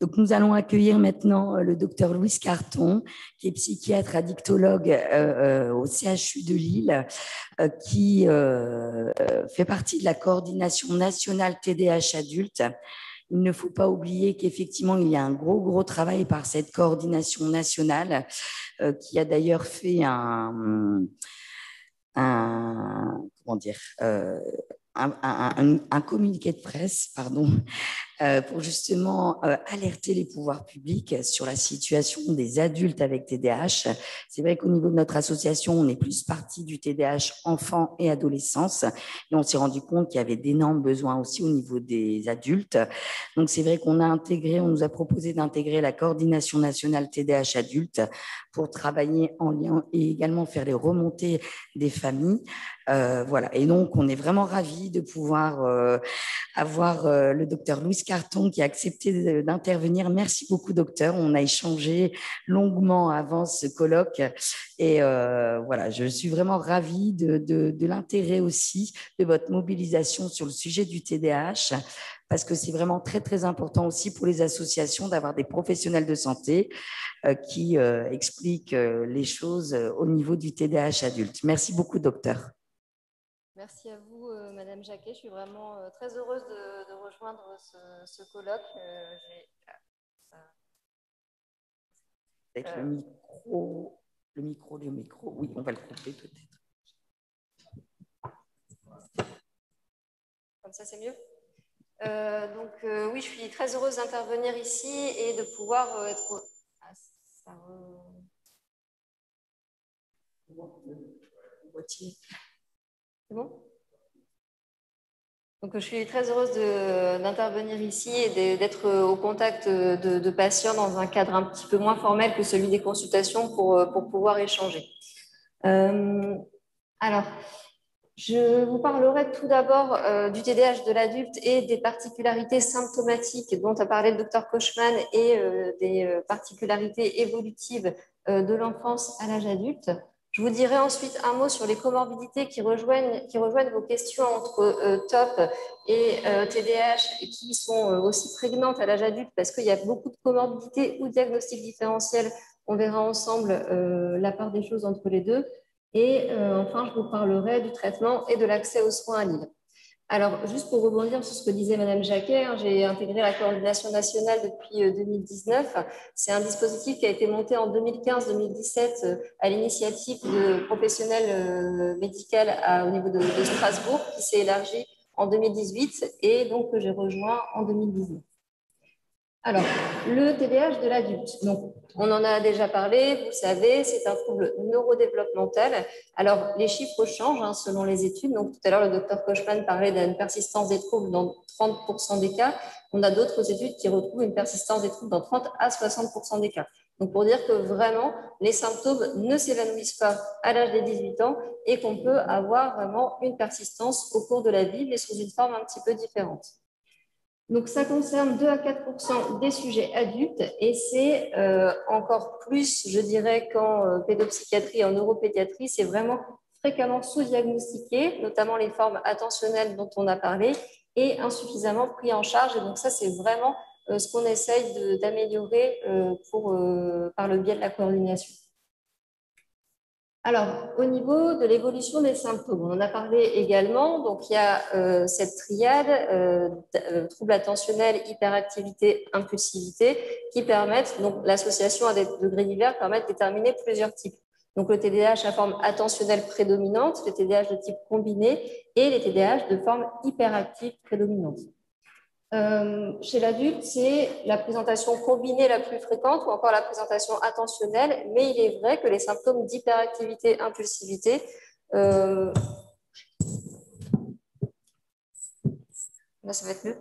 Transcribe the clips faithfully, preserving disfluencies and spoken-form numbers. Donc, nous allons accueillir maintenant le docteur Louise Carton, qui est psychiatre addictologue euh, au C H U de Lille, euh, qui euh, fait partie de la Coordination Nationale T D A H Adultes. Il ne faut pas oublier qu'effectivement, il y a un gros, gros travail par cette coordination nationale euh, qui a d'ailleurs fait un, un comment dire, euh, un, un, un communiqué de presse, pardon, euh, pour justement euh, alerter les pouvoirs publics sur la situation des adultes avec T D A H. C'est vrai qu'au niveau de notre association, on est plus parti du T D A H enfants et adolescence, et on s'est rendu compte qu'il y avait d'énormes besoins aussi au niveau des adultes. Donc c'est vrai qu'on a intégré, on nous a proposé d'intégrer la coordination nationale T D A H adultes pour travailler en lien et également faire les remontées des familles. Euh, voilà. Et donc, on est vraiment ravis de pouvoir euh, avoir euh, le docteur Louise Carton qui a accepté d'intervenir. Merci beaucoup, docteur. On a échangé longuement avant ce colloque. Et euh, voilà, je suis vraiment ravie de, de, de l'intérêt aussi de votre mobilisation sur le sujet du T D A H, parce que c'est vraiment très, très important aussi pour les associations d'avoir des professionnels de santé euh, qui euh, expliquent euh, les choses euh, au niveau du T D A H adulte. Merci beaucoup, docteur. Merci à vous, euh, Madame Jacquet. Je suis vraiment euh, très heureuse de, de rejoindre ce, ce colloque. Euh, j'ai... Avec euh... le micro, le micro, le micro. Oui, on va le couper peut-être. Comme ça, c'est mieux. Euh, donc, euh, oui, je suis très heureuse d'intervenir ici et de pouvoir euh, être. Ah, ça re... C'est bon ? Donc, je suis très heureuse d'intervenir ici et d'être au contact de, de patients dans un cadre un petit peu moins formel que celui des consultations pour, pour pouvoir échanger. Euh, alors, je vous parlerai tout d'abord euh, du T D A H de l'adulte et des particularités symptomatiques dont a parlé le docteur Kochman et euh, des particularités évolutives euh, de l'enfance à l'âge adulte. Je vous dirai ensuite un mot sur les comorbidités qui rejoignent, qui rejoignent vos questions entre euh, T O P et euh, T D A H et qui sont euh, aussi prégnantes à l'âge adulte parce qu'il y a beaucoup de comorbidités ou diagnostics différentiels. On verra ensemble euh, la part des choses entre les deux. Et euh, enfin, je vous parlerai du traitement et de l'accès aux soins à Lille. Alors, juste pour rebondir sur ce que disait Madame Jacquet, hein, j'ai intégré la coordination nationale depuis euh, deux mille dix-neuf. C'est un dispositif qui a été monté en deux mille quinze deux mille dix-sept euh, à l'initiative de professionnels euh, médicaux à, au niveau de, de Strasbourg, qui s'est élargi en deux mille dix-huit et donc que j'ai rejoint en deux mille dix-neuf. Alors, le T D A H de l'adulte, donc on en a déjà parlé, vous le savez, c'est un trouble neurodéveloppemental. Alors, les chiffres changent hein, selon les études. Donc, tout à l'heure, le docteur Kochman parlait d'une persistance des troubles dans trente pour cent des cas. On a d'autres études qui retrouvent une persistance des troubles dans trente à soixante pour cent des cas. Donc, pour dire que vraiment, les symptômes ne s'évanouissent pas à l'âge des dix-huit ans et qu'on peut avoir vraiment une persistance au cours de la vie, mais sous une forme un petit peu différente. Donc, ça concerne deux à quatre pour cent des sujets adultes et c'est euh, encore plus, je dirais, qu'en euh, pédopsychiatrie et en neuropédiatrie, c'est vraiment fréquemment sous-diagnostiqué, notamment les formes attentionnelles dont on a parlé et insuffisamment pris en charge. Et donc, ça, c'est vraiment euh, ce qu'on essaye d'améliorer euh, euh, par le biais de la coordination. Alors, au niveau de l'évolution des symptômes, on en a parlé également. Donc, il y a euh, cette triade, euh, troubles attentionnels, hyperactivité, impulsivité, qui permettent, donc l'association à des degrés divers, permet de déterminer plusieurs types. Donc, le T D A H à forme attentionnelle prédominante, le T D A H de type combiné et les T D A H de forme hyperactive prédominante. Euh, chez l'adulte, c'est la présentation combinée la plus fréquente ou encore la présentation attentionnelle, mais il est vrai que les symptômes d'hyperactivité, impulsivité euh, là, ça va être mieux,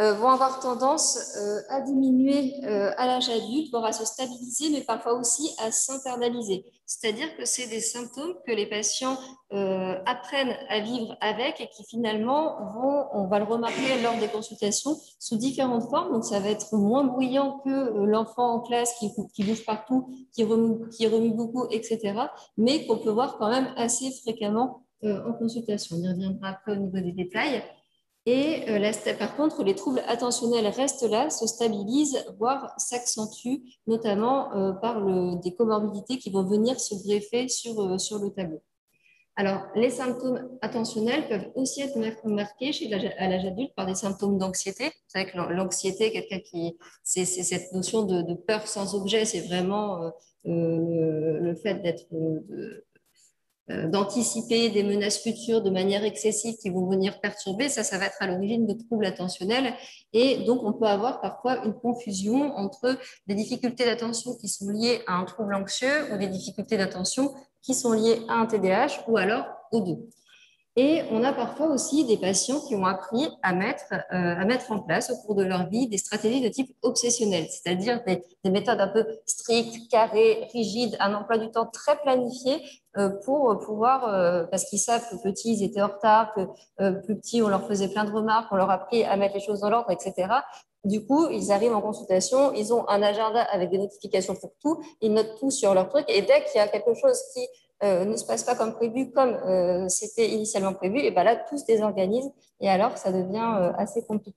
euh, vont avoir tendance euh, à diminuer euh, à l'âge adulte, voire à se stabiliser, mais parfois aussi à s'internaliser. C'est-à-dire que c'est des symptômes que les patients euh, apprennent à vivre avec et qui finalement vont, on va le remarquer lors des consultations, sous différentes formes. Donc, ça va être moins bruyant que euh, l'enfant en classe qui, qui bouge partout, qui remue, qui remue beaucoup, et cetera, mais qu'on peut voir quand même assez fréquemment euh, en consultation. On y reviendra après au niveau des détails. Et euh, là, par contre, les troubles attentionnels restent là, se stabilisent, voire s'accentuent, notamment euh, par le, des comorbidités qui vont venir se greffer sur, euh, sur le tableau. Alors, les symptômes attentionnels peuvent aussi être marqués chez l'âge, à l'âge adulte par des symptômes d'anxiété. Vous savez que l'anxiété, quelqu'un qui, c'est cette notion de, de peur sans objet, c'est vraiment euh, euh, le fait d'être... Euh, d'anticiper des menaces futures de manière excessive qui vont venir perturber, ça, ça va être à l'origine de troubles attentionnels. Et donc, on peut avoir parfois une confusion entre des difficultés d'attention qui sont liées à un trouble anxieux ou des difficultés d'attention qui sont liées à un T D A H ou alors aux deux. Et on a parfois aussi des patients qui ont appris à mettre, euh, à mettre en place au cours de leur vie des stratégies de type obsessionnel, c'est-à-dire des, des méthodes un peu strictes, carrées, rigides, un emploi du temps très planifié euh, pour pouvoir, euh, parce qu'ils savent que petits, ils étaient en retard, que euh, plus petits, on leur faisait plein de remarques, on leur a appris à mettre les choses dans l'ordre, et cetera. Du coup, ils arrivent en consultation, ils ont un agenda avec des notifications pour tout, ils notent tout sur leur truc et dès qu'il y a quelque chose qui... Euh, ne se passe pas comme prévu, comme euh, c'était initialement prévu, et bien là, tout se désorganise, et alors ça devient euh, assez compliqué.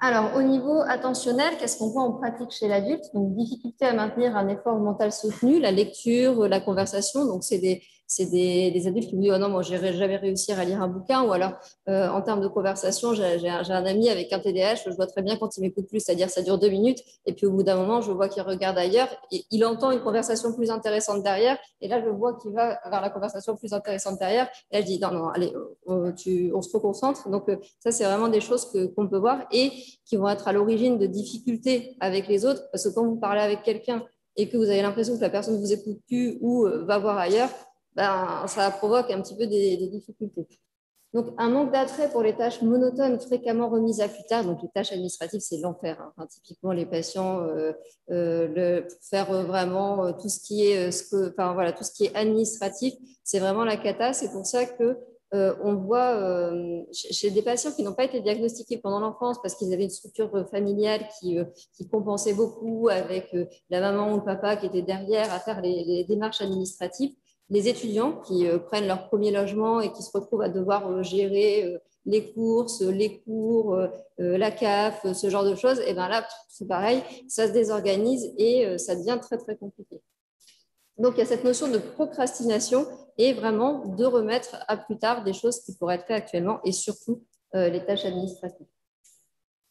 Alors, au niveau attentionnel, qu'est-ce qu'on voit en pratique chez l'adulte? Donc, difficulté à maintenir un effort mental soutenu, la lecture, la conversation, donc c'est des... C'est des, des adultes qui me disent oh non, moi, je n'irai jamais réussir à lire un bouquin, ou alors euh, en termes de conversation, j'ai un, un ami avec un T D A H, je vois très bien quand il m'écoute plus, c'est-à-dire ça dure deux minutes, et puis au bout d'un moment, je vois qu'il regarde ailleurs, et il entend une conversation plus intéressante derrière, et là, je vois qu'il va vers la conversation plus intéressante derrière, et là, je dis non, non, allez, on, tu, on se reconcentre. Donc, euh, ça, c'est vraiment des choses que, qu'on peut voir et qui vont être à l'origine de difficultés avec les autres, parce que quand vous parlez avec quelqu'un et que vous avez l'impression que la personne ne vous écoute plus ou euh, va voir ailleurs, ben, ça provoque un petit peu des, des difficultés. Donc, un manque d'attrait pour les tâches monotones fréquemment remises à plus tard. Donc, les tâches administratives, c'est l'enfer. Hein. Enfin, typiquement, les patients, euh, euh, le, pour faire euh, vraiment euh, tout, ce qui est, euh, ce que, enfin, voilà, tout ce qui est administratif, c'est vraiment la cata. C'est pour ça que Euh, on voit euh, chez des patients qui n'ont pas été diagnostiqués pendant l'enfance parce qu'ils avaient une structure familiale qui, euh, qui compensait beaucoup avec euh, la maman ou le papa qui était derrière à faire les, les démarches administratives, les étudiants qui euh, prennent leur premier logement et qui se retrouvent à devoir euh, gérer euh, les courses, les cours, euh, la C A F, ce genre de choses, et bien là, c'est pareil, ça se désorganise et euh, ça devient très, très compliqué. Donc, il y a cette notion de procrastination et vraiment de remettre à plus tard des choses qui pourraient être faites actuellement et surtout euh, les tâches administratives.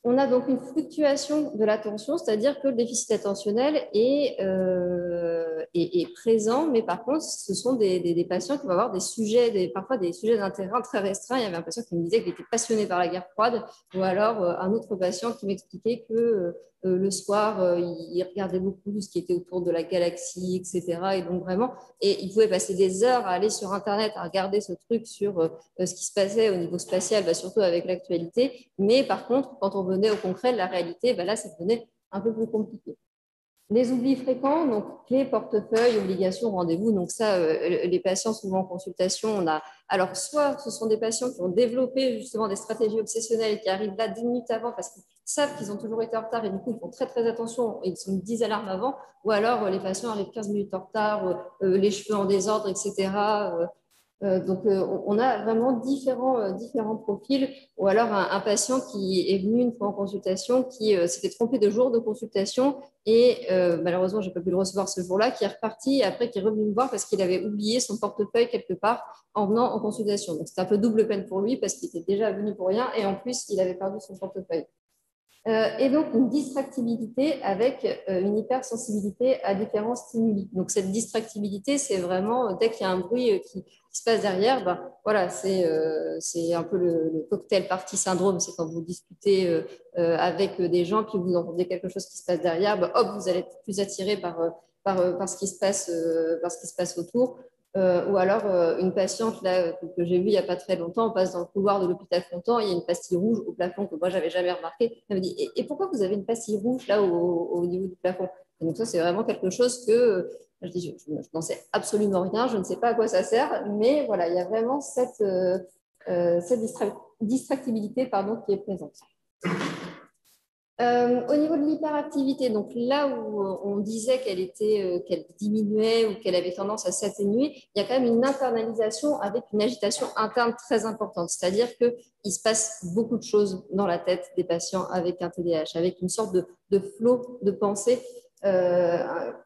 On a donc une fluctuation de l'attention, c'est-à-dire que le déficit attentionnel est, euh, est, est présent, mais par contre, ce sont des, des, des patients qui vont avoir des sujets, des, parfois des sujets d'intérêt très restreints. Il y avait un patient qui me disait qu'il était passionné par la guerre froide, ou alors euh, un autre patient qui m'expliquait que euh, le soir, euh, il regardait beaucoup tout ce qui était autour de la galaxie, et cetera. Et donc vraiment, et il pouvait passer des heures à aller sur Internet, à regarder ce truc sur euh, ce qui se passait au niveau spatial, bah, surtout avec l'actualité. Mais par contre, quand on veut au concret de la réalité, ben là, ça devenait un peu plus compliqué. Les oublis fréquents, donc clés, portefeuille, obligations, rendez-vous, donc ça, euh, les patients souvent en consultation, on a... Alors, soit ce sont des patients qui ont développé justement des stratégies obsessionnelles qui arrivent là dix minutes avant parce qu'ils savent qu'ils ont toujours été en retard et du coup, ils font très, très attention, ils sont dix alarmes avant, ou alors euh, les patients arrivent quinze minutes en retard, euh, les cheveux en désordre, et cetera, euh, Euh, donc, euh, on a vraiment différents, euh, différents profils, ou alors un, un patient qui est venu une fois en consultation, qui euh, s'était trompé de jour de consultation et euh, malheureusement, je n'ai pas pu le recevoir ce jour-là, qui est reparti et après qui est revenu me voir parce qu'il avait oublié son portefeuille quelque part en venant en consultation. Donc, c'était un peu double peine pour lui parce qu'il était déjà venu pour rien et en plus, il avait perdu son portefeuille. Euh, et donc, une distractibilité avec euh, une hypersensibilité à différents stimuli. Donc, cette distractibilité, c'est vraiment, euh, dès qu'il y a un bruit euh, qui, qui se passe derrière, ben, voilà, c'est euh, un peu le, le cocktail party syndrome. C'est quand vous discutez euh, euh, avec des gens, puis vous entendez quelque chose qui se passe derrière, ben, hop, vous allez être plus attiré par, par, par, par, ce qui se passe, euh, par ce qui se passe autour. Euh, ou alors, euh, une patiente là, que, que j'ai vue il n'y a pas très longtemps, on passe dans le couloir de l'hôpital Fontan, il y a une pastille rouge au plafond que moi, je n'avais jamais remarqué. Elle me dit, et, et pourquoi vous avez une pastille rouge là au, au niveau du plafond? Et donc ça, c'est vraiment quelque chose que euh, je dis, je, je, je n'en sais absolument rien, je ne sais pas à quoi ça sert, mais voilà, il y a vraiment cette, euh, cette distra- distractibilité pardon, qui est présente. Euh, au niveau de l'hyperactivité, donc là où on disait qu'elle était, euh, qu'elle diminuait ou qu'elle avait tendance à s'atténuer, il y a quand même une internalisation avec une agitation interne très importante. C'est-à-dire qu'il se passe beaucoup de choses dans la tête des patients avec un T D A H, avec une sorte de, de flot de pensée euh,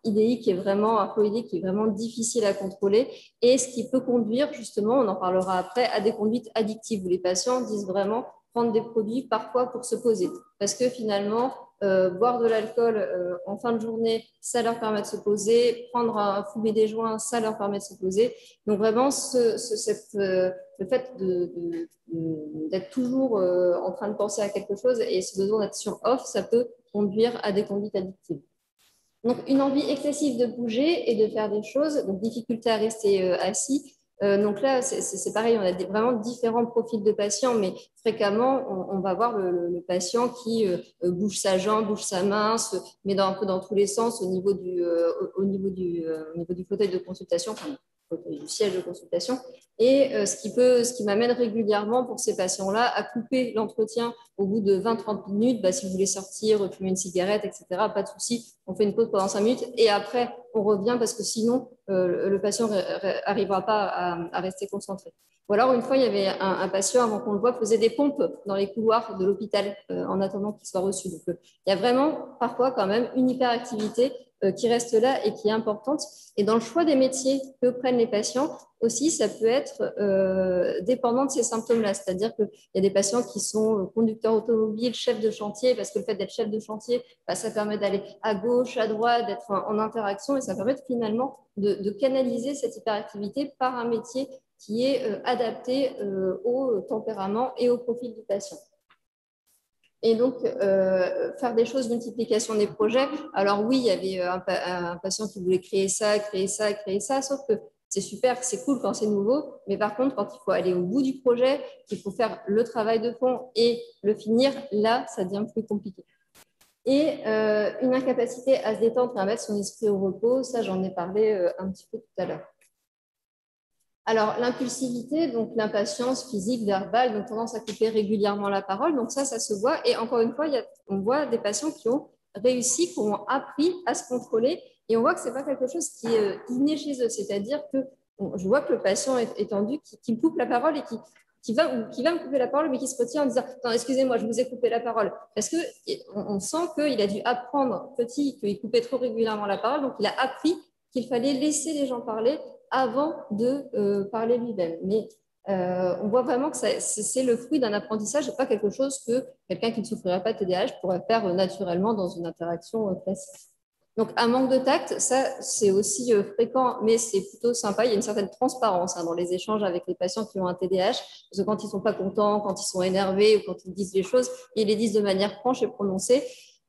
idéique qui est vraiment un flot idéique qui est vraiment difficile à contrôler, et ce qui peut conduire justement, on en parlera après, à des conduites addictives où les patients disent vraiment prendre des produits parfois pour se poser. Parce que finalement, euh, boire de l'alcool euh, en fin de journée, ça leur permet de se poser. Prendre un fumer des joints, ça leur permet de se poser. Donc vraiment, ce, ce, cette, euh, le fait d'être toujours euh, en train de penser à quelque chose et ce besoin d'être sur off, ça peut conduire à des conduites addictives. Donc une envie excessive de bouger et de faire des choses, donc difficulté à rester euh, assis. Euh, donc là, c'est pareil, on a des, vraiment différents profils de patients, mais fréquemment, on, on va voir le, le, le patient qui euh, bouge sa jambe, bouge sa main, se met dans, un peu dans tous les sens au niveau du, euh, au niveau du, euh, au niveau du fauteuil de consultation, enfin, du siège de consultation. Et euh, ce qui peut, ce qui m'amène régulièrement pour ces patients-là à couper l'entretien au bout de vingt trente minutes. Bah, si vous voulez sortir, fumer une cigarette, et cetera, pas de souci, on fait une pause pendant cinq minutes et après, on revient parce que sinon, euh, le patient n'arrivera pas à, à rester concentré. Ou alors, une fois, il y avait un, un patient, avant qu'on le voit, faisait des pompes dans les couloirs de l'hôpital euh, en attendant qu'il soit reçu. Donc, euh, il y a vraiment parfois quand même une hyperactivité euh, qui reste là et qui est importante. Et dans le choix des métiers que prennent les patients, aussi, ça peut être euh, dépendant de ces symptômes-là. C'est-à-dire qu'il y a des patients qui sont conducteurs automobiles, chefs de chantier, parce que le fait d'être chef de chantier, bah, ça permet d'aller à gauche, à droite, d'être en, en interaction, et ça permet finalement de, de canaliser cette hyperactivité par un métier qui est euh, adapté euh, au tempérament et au profil du patient. Et donc, euh, faire des choses, multiplication des projets. Alors oui, il y avait un, un patient qui voulait créer ça, créer ça, créer ça, sauf que c'est super, c'est cool quand c'est nouveau, mais par contre, quand il faut aller au bout du projet, qu'il faut faire le travail de fond et le finir, là, ça devient plus compliqué. Et euh, une incapacité à se détendre et à mettre son esprit au repos, ça, j'en ai parlé euh, un petit peu tout à l'heure. Alors, l'impulsivité, donc l'impatience physique, verbale, donc tendance à couper régulièrement la parole, donc ça, ça se voit. Et encore une fois, il y a, on voit des patients qui ont réussi, qui ont appris à se contrôler. Et on voit que ce n'est pas quelque chose qui est inné chez eux. C'est-à-dire que bon, je vois que le patient est tendu, qui, qui me coupe la parole et qui, qui, va, ou qui va me couper la parole, mais qui se retient en disant « Non, excusez-moi, je vous ai coupé la parole. » Parce qu'on on sent qu'il a dû apprendre petit, qu'il coupait trop régulièrement la parole. Donc, il a appris qu'il fallait laisser les gens parler avant de euh, parler lui-même. Mais euh, on voit vraiment que c'est le fruit d'un apprentissage et pas quelque chose que quelqu'un qui ne souffrirait pas de T D A H pourrait faire euh, naturellement dans une interaction euh, classique. Donc, un manque de tact, ça, c'est aussi fréquent, mais c'est plutôt sympa. Il y a une certaine transparence hein, dans les échanges avec les patients qui ont un T D A H, parce que quand ils ne sont pas contents, quand ils sont énervés ou quand ils disent les choses, ils les disent de manière franche et prononcée.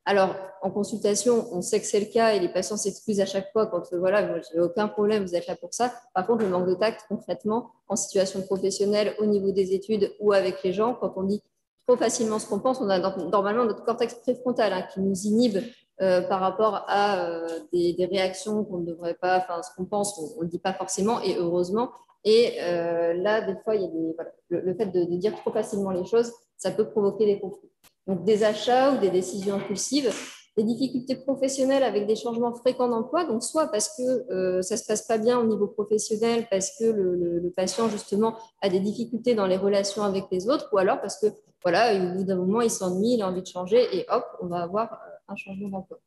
Alors, en consultation, on sait que c'est le cas et les patients s'excusent à chaque fois quand, voilà, moi, j'ai aucun problème, vous êtes là pour ça. Par contre, le manque de tact, concrètement, en situation professionnelle, au niveau des études ou avec les gens, quand on dit trop facilement ce qu'on pense, on a normalement notre cortex préfrontal hein, qui nous inhibe Euh, par rapport à euh, des, des réactions qu'on ne devrait pas, enfin, ce qu'on pense, on ne le dit pas forcément, et heureusement. Et euh, là, des fois, il y a des, voilà, le, le fait de, de dire trop facilement les choses, ça peut provoquer des conflits. Donc, des achats ou des décisions impulsives, des difficultés professionnelles avec des changements fréquents d'emploi, donc soit parce que euh, ça ne se passe pas bien au niveau professionnel, parce que le, le, le patient, justement, a des difficultés dans les relations avec les autres, ou alors parce que, voilà, au bout d'un moment, il s'ennuie, il a envie de changer, et hop, on va avoir un changement d'emploi.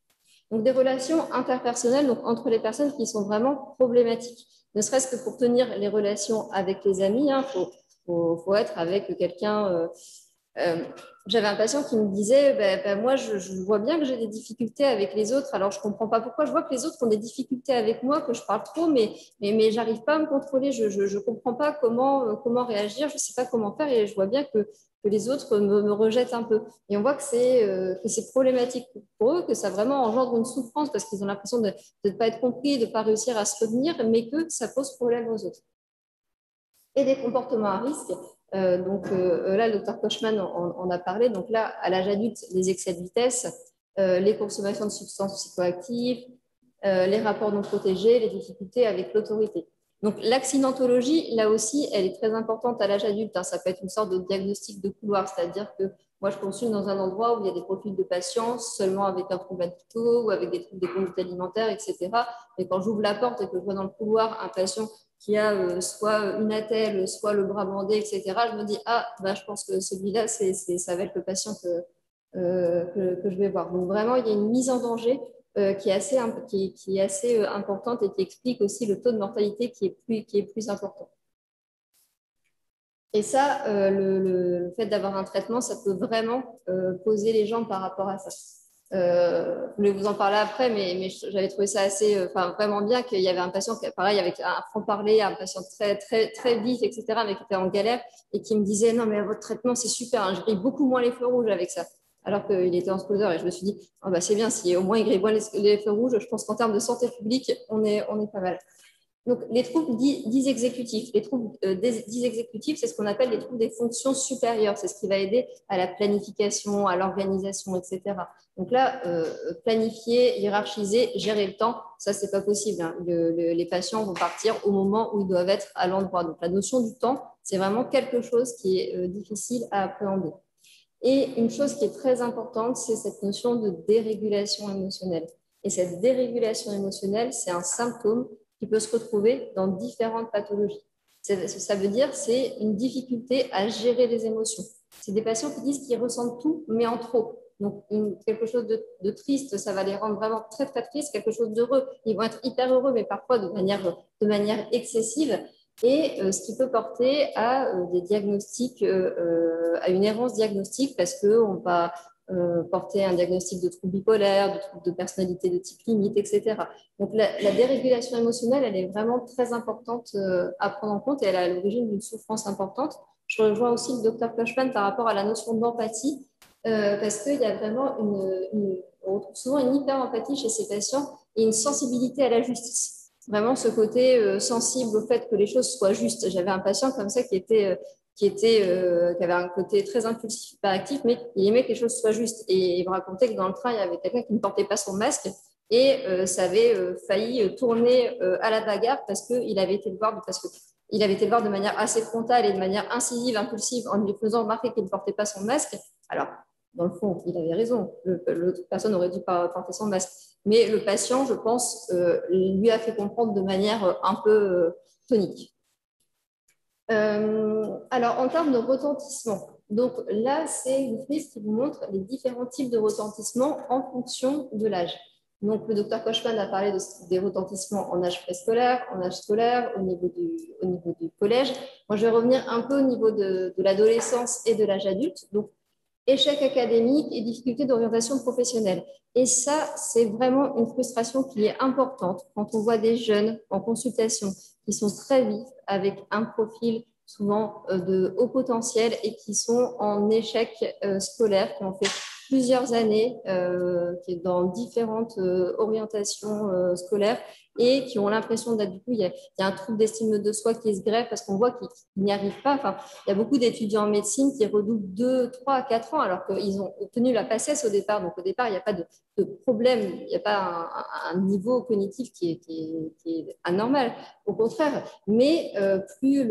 Donc, des relations interpersonnelles, donc entre les personnes qui sont vraiment problématiques, ne serait-ce que pour tenir les relations avec les amis, hein, faut, faut, faut être avec quelqu'un. Euh, euh, J'avais un patient qui me disait bah, « bah, moi, je, je vois bien que j'ai des difficultés avec les autres, alors je ne comprends pas pourquoi, je vois que les autres ont des difficultés avec moi, que je parle trop, mais, mais, mais je n'arrive pas à me contrôler, je ne comprends pas comment, euh, comment réagir, je ne sais pas comment faire et je vois bien que que les autres me, me rejettent un peu. » Et on voit que c'est euh, problématique pour eux, que ça vraiment engendre une souffrance parce qu'ils ont l'impression de ne pas être compris, de ne pas réussir à se retenir, mais que ça pose problème aux autres. Et des comportements à risque. Euh, donc euh, là, le docteur Kochman en, en a parlé. Donc là, à l'âge adulte, les excès de vitesse, euh, les consommations de substances psychoactives, euh, les rapports non protégés, les difficultés avec l'autorité. Donc, l'accidentologie, là aussi, elle est très importante à l'âge adulte. Ça peut être une sorte de diagnostic de couloir, c'est-à-dire que Moi, je consulte dans un endroit où il y a des profils de patients seulement avec un trouble addicto ou avec des troubles des conduites alimentaires, et cetera. Mais quand j'ouvre la porte et que je vois dans le couloir un patient qui a euh, soit une attelle, soit le bras bandé, et cetera, je me dis « Ah, bah, je pense que celui-là, ça va être le patient que, euh, que, que je vais voir. » Donc vraiment, il y a une mise en danger euh, qui est assez, qui, qui est assez euh, importante et qui explique aussi le taux de mortalité qui est plus, qui est plus important. Et ça, euh, le, le, le fait d'avoir un traitement, ça peut vraiment euh, poser les gens par rapport à ça. Euh, je voulais vous en parler après, mais, mais j'avais trouvé ça assez, euh, enfin, vraiment bien qu'il y avait un patient, qui, pareil, avec un franc-parler, un patient très, très, très vif, et cetera, mais qui était en galère et qui me disait « Non, mais votre traitement, c'est super, hein, je grille beaucoup moins les feux rouges avec ça. » Alors qu'il était en scooter et je me suis dit oh, « bah, c'est bien, si au moins il grille moins les, les feux rouges, je pense qu'en termes de santé publique, on est, on est pas mal. » Donc, les troubles dits exécutifs, les troubles euh, dits exécutifs, c'est ce qu'on appelle les troubles des fonctions supérieures. C'est ce qui va aider à la planification, à l'organisation, et cetera. Donc là, euh, planifier, hiérarchiser, gérer le temps, ça, c'est pas possible. Hein. Le, le, les patients vont partir au moment où ils doivent être à l'endroit. Donc, la notion du temps, c'est vraiment quelque chose qui est euh, difficile à appréhender. Et une chose qui est très importante, c'est cette notion de dérégulation émotionnelle. Et cette dérégulation émotionnelle, c'est un symptôme qui peut se retrouver dans différentes pathologies. Ça veut dire c'est une difficulté à gérer les émotions. C'est des patients qui disent qu'ils ressentent tout, mais en trop. Donc, une, quelque chose de, de triste, ça va les rendre vraiment très, très tristes. Quelque chose d'heureux, ils vont être hyper heureux, mais parfois de manière, de manière excessive. Et euh, ce qui peut porter à euh, des diagnostics, euh, à une errance diagnostique, parce qu'on va... Euh, porter un diagnostic de trouble bipolaire, de trouble de personnalité de type limite, et cetera. Donc la, la dérégulation émotionnelle, elle est vraiment très importante euh, à prendre en compte et elle est à l'origine d'une souffrance importante. Je rejoins aussi le docteur Kochman par rapport à la notion d'empathie euh, parce qu'il y a vraiment une, une, on retrouve souvent une hyper-empathie chez ces patients et une sensibilité à la justice. Vraiment ce côté euh, sensible au fait que les choses soient justes. J'avais un patient comme ça qui était... Euh, Qui, était, euh, qui avait un côté très impulsif, hyper actif, mais il aimait que les choses soient justes. Et il me racontait que dans le train, il y avait quelqu'un qui ne portait pas son masque et euh, ça avait euh, failli tourner euh, à la bagarre parce qu'il avait été le voir, parce que il avait été le voir de manière assez frontale et de manière incisive, impulsive, en lui faisant remarquer qu'il ne portait pas son masque. Alors, dans le fond, il avait raison. L'autre personne aurait dû porter son masque. Mais le patient, je pense, euh, lui a fait comprendre de manière un peu euh, tonique. Euh, alors, en termes de retentissement, donc là, c'est une frise qui vous montre les différents types de retentissement en fonction de l'âge. Donc, le docteur Kochman a parlé de, des retentissements en âge préscolaire, en âge scolaire, au niveau du, au niveau du collège. Moi, je vais revenir un peu au niveau de, de l'adolescence et de l'âge adulte. Donc, échec académique et difficulté d'orientation professionnelle. Et ça, c'est vraiment une frustration qui est importante quand on voit des jeunes en consultation qui sont très vifs, avec un profil souvent de haut potentiel et qui sont en échec scolaire, qui ont fait plusieurs années dans différentes orientations scolaires et qui ont l'impression d'être, du coup, il y a, il y a un trouble d'estime de soi qui se grève parce qu'on voit qu'ils n'y arrivent pas. Enfin, il y a beaucoup d'étudiants en médecine qui redoublent deux, trois, quatre ans alors qu'ils ont obtenu la PACES au départ. Donc, au départ, il n'y a pas de, de problème, il n'y a pas un, un niveau cognitif qui est, qui, est, qui est anormal, au contraire. Mais euh, plus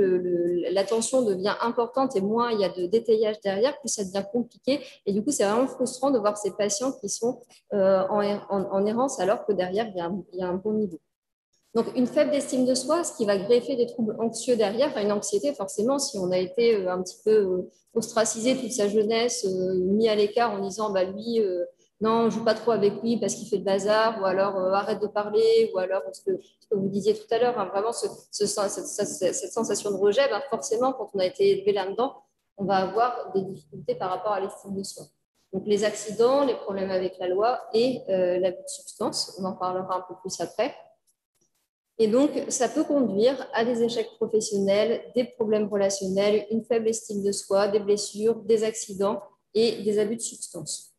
l'attention devient importante et moins il y a de détaillage derrière, plus ça devient compliqué. Et du coup, c'est vraiment frustrant de voir ces patients qui sont euh, en, en, en errance alors que derrière, il y a un, il y a un bon niveau. Donc, une faible estime de soi, ce qui va greffer des troubles anxieux derrière, enfin, une anxiété forcément, si on a été un petit peu ostracisé toute sa jeunesse, mis à l'écart en disant bah, « lui, euh, non, joue pas trop avec lui parce qu'il fait le bazar » ou alors euh, « arrête de parler » ou alors ce que, ce que vous disiez tout à l'heure, hein, vraiment ce, ce, cette, cette, cette sensation de rejet, ben, forcément, quand on a été élevé là-dedans, on va avoir des difficultés par rapport à l'estime de soi. Donc, les accidents, les problèmes avec la loi et euh, l'abus de substance, on en parlera un peu plus après. Et donc, ça peut conduire à des échecs professionnels, des problèmes relationnels, une faible estime de soi, des blessures, des accidents et des abus de substances.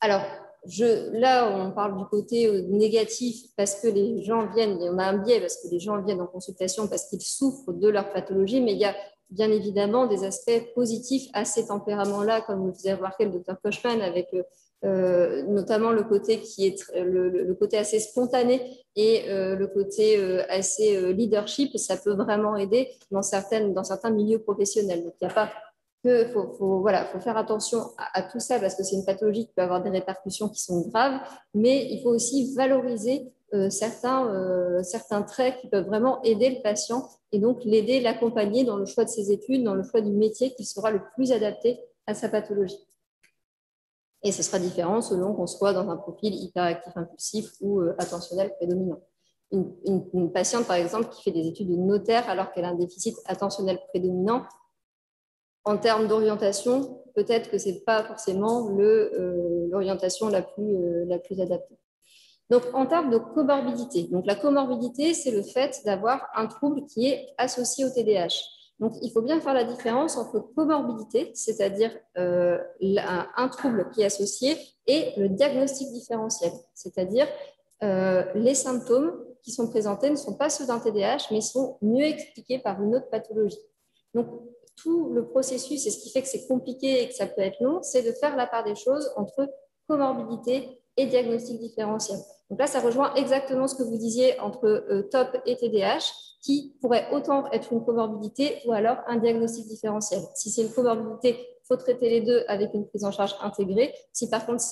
Alors, je, là, on parle du côté négatif parce que les gens viennent, on a un biais parce que les gens viennent en consultation parce qu'ils souffrent de leur pathologie, mais il y a bien évidemment des aspects positifs à ces tempéraments-là, comme vous avez remarqué le docteur Kochman avec... Euh, notamment le côté qui est le, le côté assez spontané et euh, le côté euh, assez euh, leadership, ça peut vraiment aider dans certaines dans certains milieux professionnels. Donc il n'y a pas que faut, faut, voilà, faut faire attention à, à tout ça parce que c'est une pathologie qui peut avoir des répercussions qui sont graves, mais il faut aussi valoriser euh, certains, euh, certains traits qui peuvent vraiment aider le patient et donc l'aider, l'accompagner dans le choix de ses études, dans le choix du métier qui sera le plus adapté à sa pathologie. Et ce sera différent selon qu'on soit dans un profil hyperactif impulsif ou euh, attentionnel prédominant. Une, une, une patiente, par exemple, qui fait des études de notaire alors qu'elle a un déficit attentionnel prédominant, en termes d'orientation, peut-être que ce n'est pas forcément l'orientation euh, la, euh, la plus adaptée. Donc, en termes de comorbidité, donc la comorbidité, c'est le fait d'avoir un trouble qui est associé au T D A H. Donc, il faut bien faire la différence entre comorbidité, c'est-à-dire euh, un trouble qui est associé, et le diagnostic différentiel, c'est-à-dire euh, les symptômes qui sont présentés ne sont pas ceux d'un T D A H, mais sont mieux expliqués par une autre pathologie. Donc, tout le processus, et ce qui fait que c'est compliqué et que ça peut être long, c'est de faire la part des choses entre comorbidité et diagnostic différentiel. Donc là, ça rejoint exactement ce que vous disiez entre euh, T O P et T D A H, qui pourrait autant être une comorbidité ou alors un diagnostic différentiel. Si c'est une comorbidité, il faut traiter les deux avec une prise en charge intégrée. Si par contre,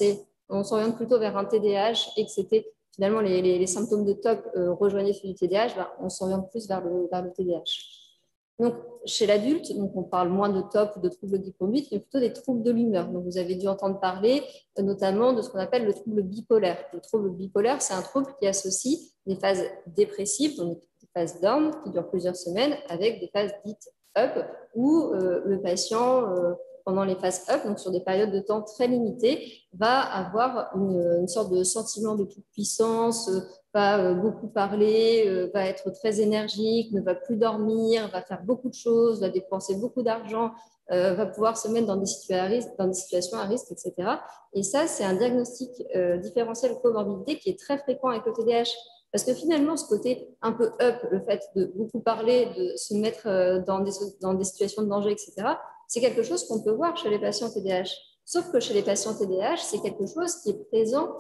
on s'oriente plutôt vers un T D A H et que c'était finalement les, les, les symptômes de T O P euh, rejoignaient ceux du T D A H, ben, on s'oriente plus vers le, vers le T D A H. Donc, chez l'adulte, on parle moins de T O P ou de troubles de conduite, mais plutôt des troubles de l'humeur. Donc, vous avez dû entendre parler notamment de ce qu'on appelle le trouble bipolaire. Le trouble bipolaire, c'est un trouble qui associe des phases dépressives, donc des phases down qui durent plusieurs semaines, avec des phases dites up, où euh, le patient, euh, pendant les phases up, donc sur des périodes de temps très limitées, va avoir une, une sorte de sentiment de toute-puissance, euh, va beaucoup parler, va être très énergique, ne va plus dormir, va faire beaucoup de choses, va dépenser beaucoup d'argent, euh, va pouvoir se mettre dans des, situa risque, dans des situations à risque, et cetera. Et ça, c'est un diagnostic euh, différentiel comorbidité qui est très fréquent avec le T D A H. Parce que finalement, ce côté un peu up, le fait de beaucoup parler, de se mettre dans des, dans des situations de danger, et cetera, c'est quelque chose qu'on peut voir chez les patients T D A H. Sauf que chez les patients T D A H, c'est quelque chose qui est présent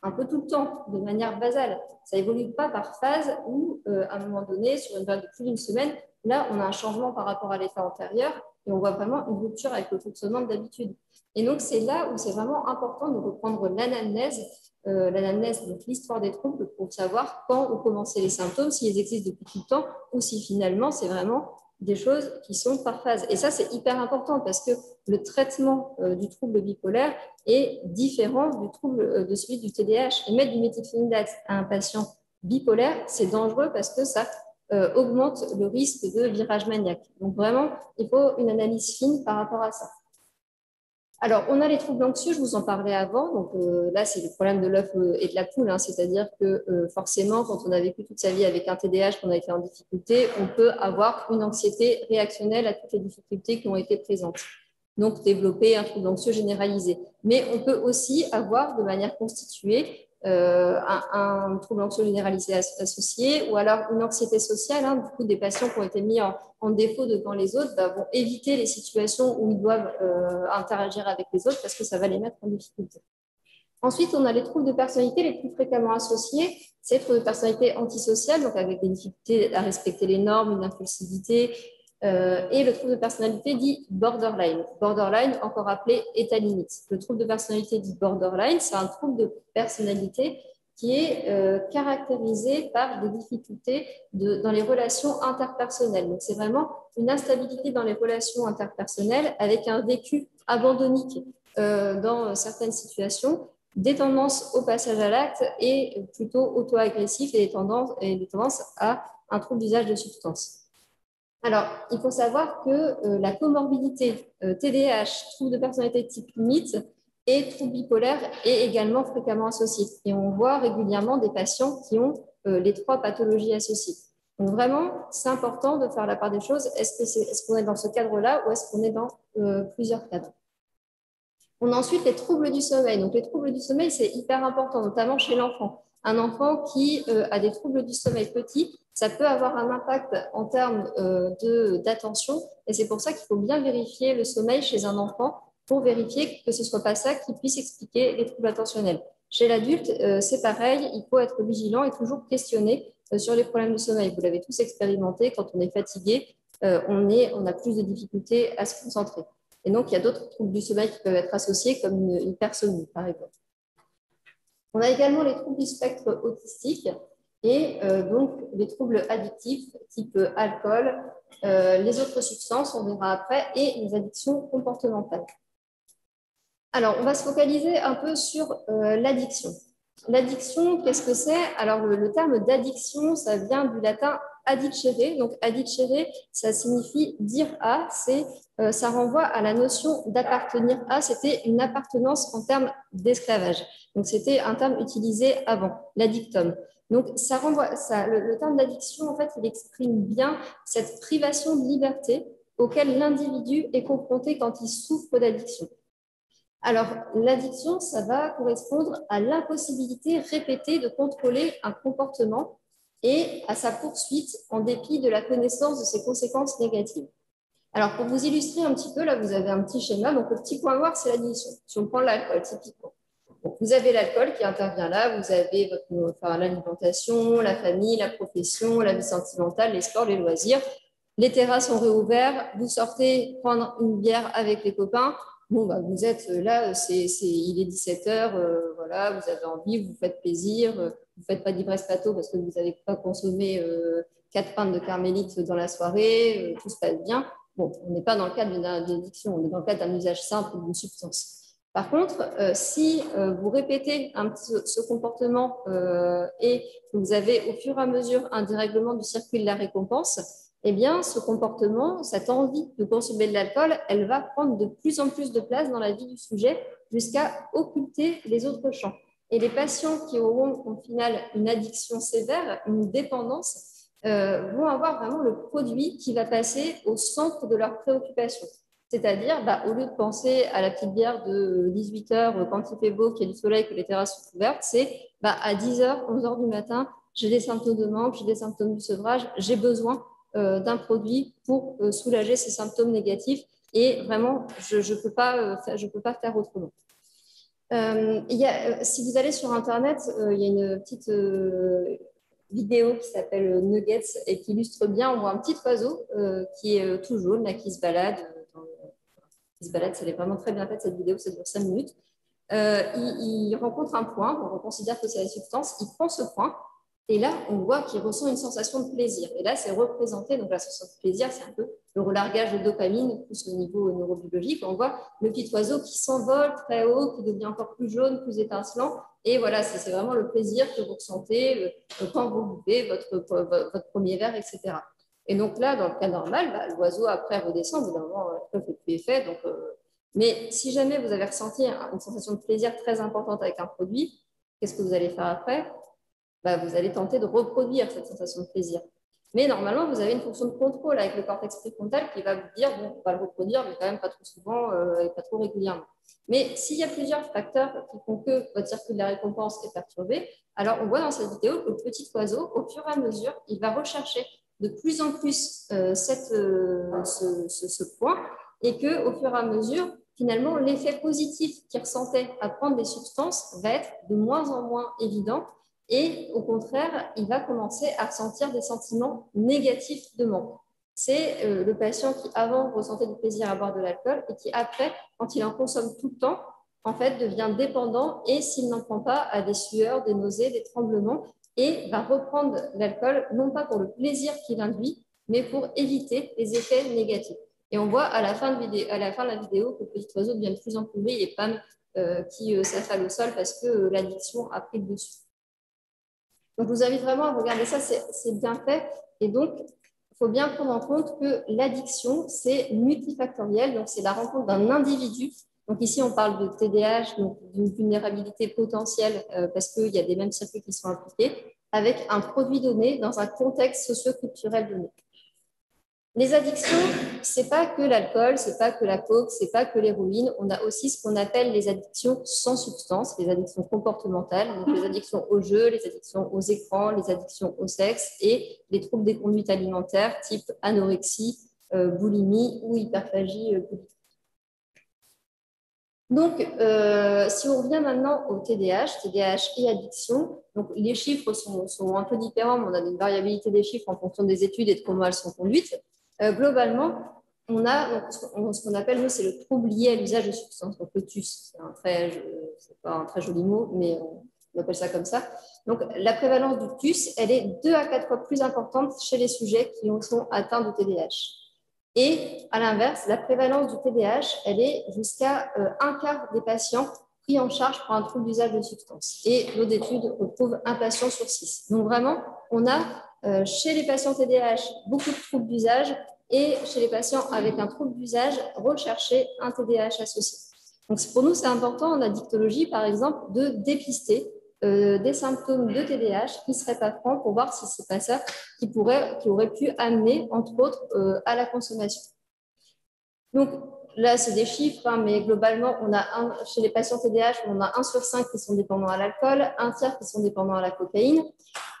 un peu tout le temps, de manière basale. Ça n'évolue pas par phase où, euh, à un moment donné, sur une période de plus d'une semaine, là, on a un changement par rapport à l'état antérieur et on voit vraiment une rupture avec le fonctionnement d'habitude. Et donc, c'est là où c'est vraiment important de reprendre l'anamnèse, euh, l'anamnèse, donc l'histoire des troubles, pour savoir quand ont commencé les symptômes, s'ils existent depuis tout le temps ou si finalement, c'est vraiment des choses qui sont par phase. Et ça, c'est hyper important parce que le traitement euh, du trouble bipolaire est différent du trouble, euh, de celui du T D A H. Et mettre du méthylphénidate à un patient bipolaire, c'est dangereux parce que ça euh, augmente le risque de virage maniaque. Donc vraiment, il faut une analyse fine par rapport à ça. Alors, on a les troubles anxieux, je vous en parlais avant. Donc euh, là, c'est le problème de l'œuf et de la poule, hein, c'est-à-dire que euh, forcément, quand on a vécu toute sa vie avec un T D A H, qu'on a été en difficulté, on peut avoir une anxiété réactionnelle à toutes les difficultés qui ont été présentes. Donc, développer un trouble anxieux généralisé. Mais on peut aussi avoir, de manière constituée, euh, un, un trouble anxieux généralisé associé, ou alors une anxiété sociale. Hein, du coup, des patients qui ont été mis en, en défaut devant les autres bah, vont éviter les situations où ils doivent euh, interagir avec les autres parce que ça va les mettre en difficulté. Ensuite, on a les troubles de personnalité les plus fréquemment associés. C'est les troubles de personnalité antisociale, donc avec des difficultés à respecter les normes, une impulsivité, euh, et le trouble de personnalité dit borderline. Borderline, encore appelé état limite. Le trouble de personnalité dit borderline, c'est un trouble de personnalité qui est euh, caractérisé par des difficultés de, dans les relations interpersonnelles. Donc, c'est vraiment une instabilité dans les relations interpersonnelles avec un vécu abandonnique euh, dans certaines situations, des tendances au passage à l'acte et plutôt auto-agressif et, et des tendances à un trouble d'usage de substances. Alors, il faut savoir que euh, la comorbidité euh, T D A H, trouble de personnalité type limite et trouble bipolaire est également fréquemment associée. Et on voit régulièrement des patients qui ont euh, les trois pathologies associées. Donc vraiment, c'est important de faire la part des choses. Est-ce qu'on est, est, qu'on est dans ce cadre-là ou est-ce qu'on est dans euh, plusieurs cadres? On a ensuite les troubles du sommeil. Donc les troubles du sommeil, c'est hyper important, notamment chez l'enfant. Un enfant qui euh, a des troubles du sommeil petit, ça peut avoir un impact en termes euh, d'attention et c'est pour ça qu'il faut bien vérifier le sommeil chez un enfant pour vérifier que ce ne soit pas ça qui puisse expliquer les troubles attentionnels. Chez l'adulte, euh, c'est pareil, il faut être vigilant et toujours questionner euh, sur les problèmes de sommeil. Vous l'avez tous expérimenté, quand on est fatigué, euh, on, est, on a plus de difficultés à se concentrer. Et donc, il y a d'autres troubles du sommeil qui peuvent être associés, comme une hypersomnie, par exemple. On a également les troubles du spectre autistique et euh, donc les troubles addictifs, type alcool, euh, les autres substances, on verra après, et les addictions comportementales. Alors, on va se focaliser un peu sur euh, l'addiction. L'addiction, qu'est-ce que c'est? Alors, le, le terme d'addiction, ça vient du latin addicere. Donc, addicere, ça signifie dire à, euh, ça renvoie à la notion d'appartenir à, c'était une appartenance en termes d'esclavage. Donc, c'était un terme utilisé avant, l'addictum. Donc, ça renvoie, ça, le, le terme d'addiction, en fait, il exprime bien cette privation de liberté auquel l'individu est confronté quand il souffre d'addiction. Alors, l'addiction, ça va correspondre à l'impossibilité répétée de contrôler un comportement et à sa poursuite en dépit de la connaissance de ses conséquences négatives. Alors, pour vous illustrer un petit peu, là, vous avez un petit schéma. Donc, le petit point noir, c'est l'addiction. Si on prend l'alcool, typiquement. Donc, vous avez l'alcool qui intervient là. Vous avez votre, enfin, l'alimentation, la famille, la profession, la vie sentimentale, les sports, les loisirs. Les terrasses sont réouvertes. Vous sortez prendre une bière avec les copains. Bon, bah, vous êtes là, c'est, c'est, il est dix-sept heures, euh, voilà, vous avez envie, vous faites plaisir, euh, vous ne faites pas d'ivresse plateau parce que vous n'avez pas consommé euh, quatre pintes de carmélite dans la soirée, euh, tout se passe bien. Bon, on n'est pas dans le cadre d'une addiction, on est dans le cadre d'un usage simple d'une substance. Par contre, euh, si euh, vous répétez un petit, ce comportement euh, et que vous avez au fur et à mesure un dérèglement du circuit de la récompense, eh bien, ce comportement, cette envie de consommer de l'alcool, elle va prendre de plus en plus de place dans la vie du sujet jusqu'à occulter les autres champs. Et les patients qui auront, au final, une addiction sévère, une dépendance, euh, vont avoir vraiment le produit qui va passer au centre de leur préoccupation. C'est-à-dire, bah, au lieu de penser à la petite bière de dix-huit heures quand il fait beau, qu'il y a du soleil, que les terrasses sont ouvertes, c'est bah, à dix heures, onze heures du matin, j'ai des symptômes de manque, j'ai des symptômes du sevrage, j'ai besoin d'un produit pour soulager ces symptômes négatifs et vraiment, je je peux pas, je peux pas faire autrement. Euh, y a, si vous allez sur Internet, il euh, y a une petite euh, vidéo qui s'appelle Nuggets et qui illustre bien, on voit un petit oiseau euh, qui est tout jaune, là, qui se balade. Dans le... qui se balade, ça l'est vraiment très bien fait cette vidéo, ça dure cinq minutes. Euh, il, il rencontre un point, donc on considère que c'est la substance, il prend ce point. Et là, on voit qu'il ressent une sensation de plaisir. Et là, c'est représenté. Donc, la sensation de plaisir, c'est un peu le relargage de dopamine, plus au niveau neurobiologique. On voit le petit oiseau qui s'envole très haut, qui devient encore plus jaune, plus étincelant. Et voilà, c'est vraiment le plaisir que vous ressentez quand vous buvez votre, votre premier verre, et cetera. Et donc là, dans le cas normal, bah, l'oiseau, après, redescend. Au bout d'un moment, le truc est fait. Donc, euh... mais si jamais vous avez ressenti une sensation de plaisir très importante avec un produit, qu'est-ce que vous allez faire après ? Bah, vous allez tenter de reproduire cette sensation de plaisir. Mais normalement, vous avez une fonction de contrôle avec le cortex préfrontal qui va vous dire, bon, on va le reproduire, mais quand même pas trop souvent euh, et pas trop régulièrement. Mais s'il y a plusieurs facteurs qui font que votre circuit de la récompense est perturbé, alors on voit dans cette vidéo que le petit oiseau, au fur et à mesure, il va rechercher de plus en plus euh, cette, euh, ce, ce, ce point et qu'au fur et à mesure, finalement, l'effet positif qu'il ressentait à prendre des substances va être de moins en moins évident. Et au contraire, il va commencer à ressentir des sentiments négatifs de manque. C'est euh, le patient qui avant ressentait du plaisir à boire de l'alcool et qui après, quand il en consomme tout le temps, en fait devient dépendant et s'il n'en prend pas, a des sueurs, des nausées, des tremblements et va reprendre l'alcool, non pas pour le plaisir qu'il induit, mais pour éviter les effets négatifs. Et on voit à la fin de, vidéo, à la, fin de la vidéo que le petit oiseau devient de plus en plus gris et pâle euh, qui euh, s'affale au sol parce que euh, l'addiction a pris le dessus. Donc, je vous invite vraiment à regarder ça, c'est bien fait. Et donc, il faut bien prendre en compte que l'addiction, c'est multifactoriel. Donc, c'est la rencontre d'un individu. Donc, ici, on parle de T D A H, donc d'une vulnérabilité potentielle, euh, parce qu'il y a des mêmes circuits qui sont impliqués, avec un produit donné dans un contexte socio-culturel donné. Les addictions, ce n'est pas que l'alcool, ce n'est pas que la coke, ce n'est pas que l'héroïne. On a aussi ce qu'on appelle les addictions sans substance, les addictions comportementales, donc les addictions au jeu, les addictions aux écrans, les addictions au sexe et les troubles des conduites alimentaires type anorexie, euh, boulimie ou hyperphagie euh, publique. Donc, euh, si on revient maintenant au T D A H, T D A H et addiction, donc les chiffres sont, sont un peu différents, mais on a une variabilité des chiffres en fonction des études et de comment elles sont conduites. Euh, globalement, on a donc, ce qu'on appelle, nous, c'est le trouble lié à l'usage de substances. Donc, le T U S, c'est pas un très joli mot, mais on appelle ça comme ça. Donc, la prévalence du T U S, elle est deux à quatre fois plus importante chez les sujets qui sont atteints de T D A H. Et à l'inverse, la prévalence du T D A H, elle est jusqu'à euh, un quart des patients pris en charge pour un trouble d'usage de substances. Et nos études retrouvent un patient sur six. Donc, vraiment, on a euh, chez les patients T D A H beaucoup de troubles d'usage. Et chez les patients avec un trouble d'usage, rechercher un T D A H associé. Donc, pour nous, c'est important en addictologie, par exemple, de dépister euh, des symptômes de T D A H qui ne seraient pas francs pour voir si ce n'est pas ça qui, pourrait, qui aurait pu amener, entre autres, euh, à la consommation. Donc, là, c'est des chiffres, hein, mais globalement, on a un, chez les patients T D A H, on a un sur cinq qui sont dépendants à l'alcool, un tiers qui sont dépendants à la cocaïne.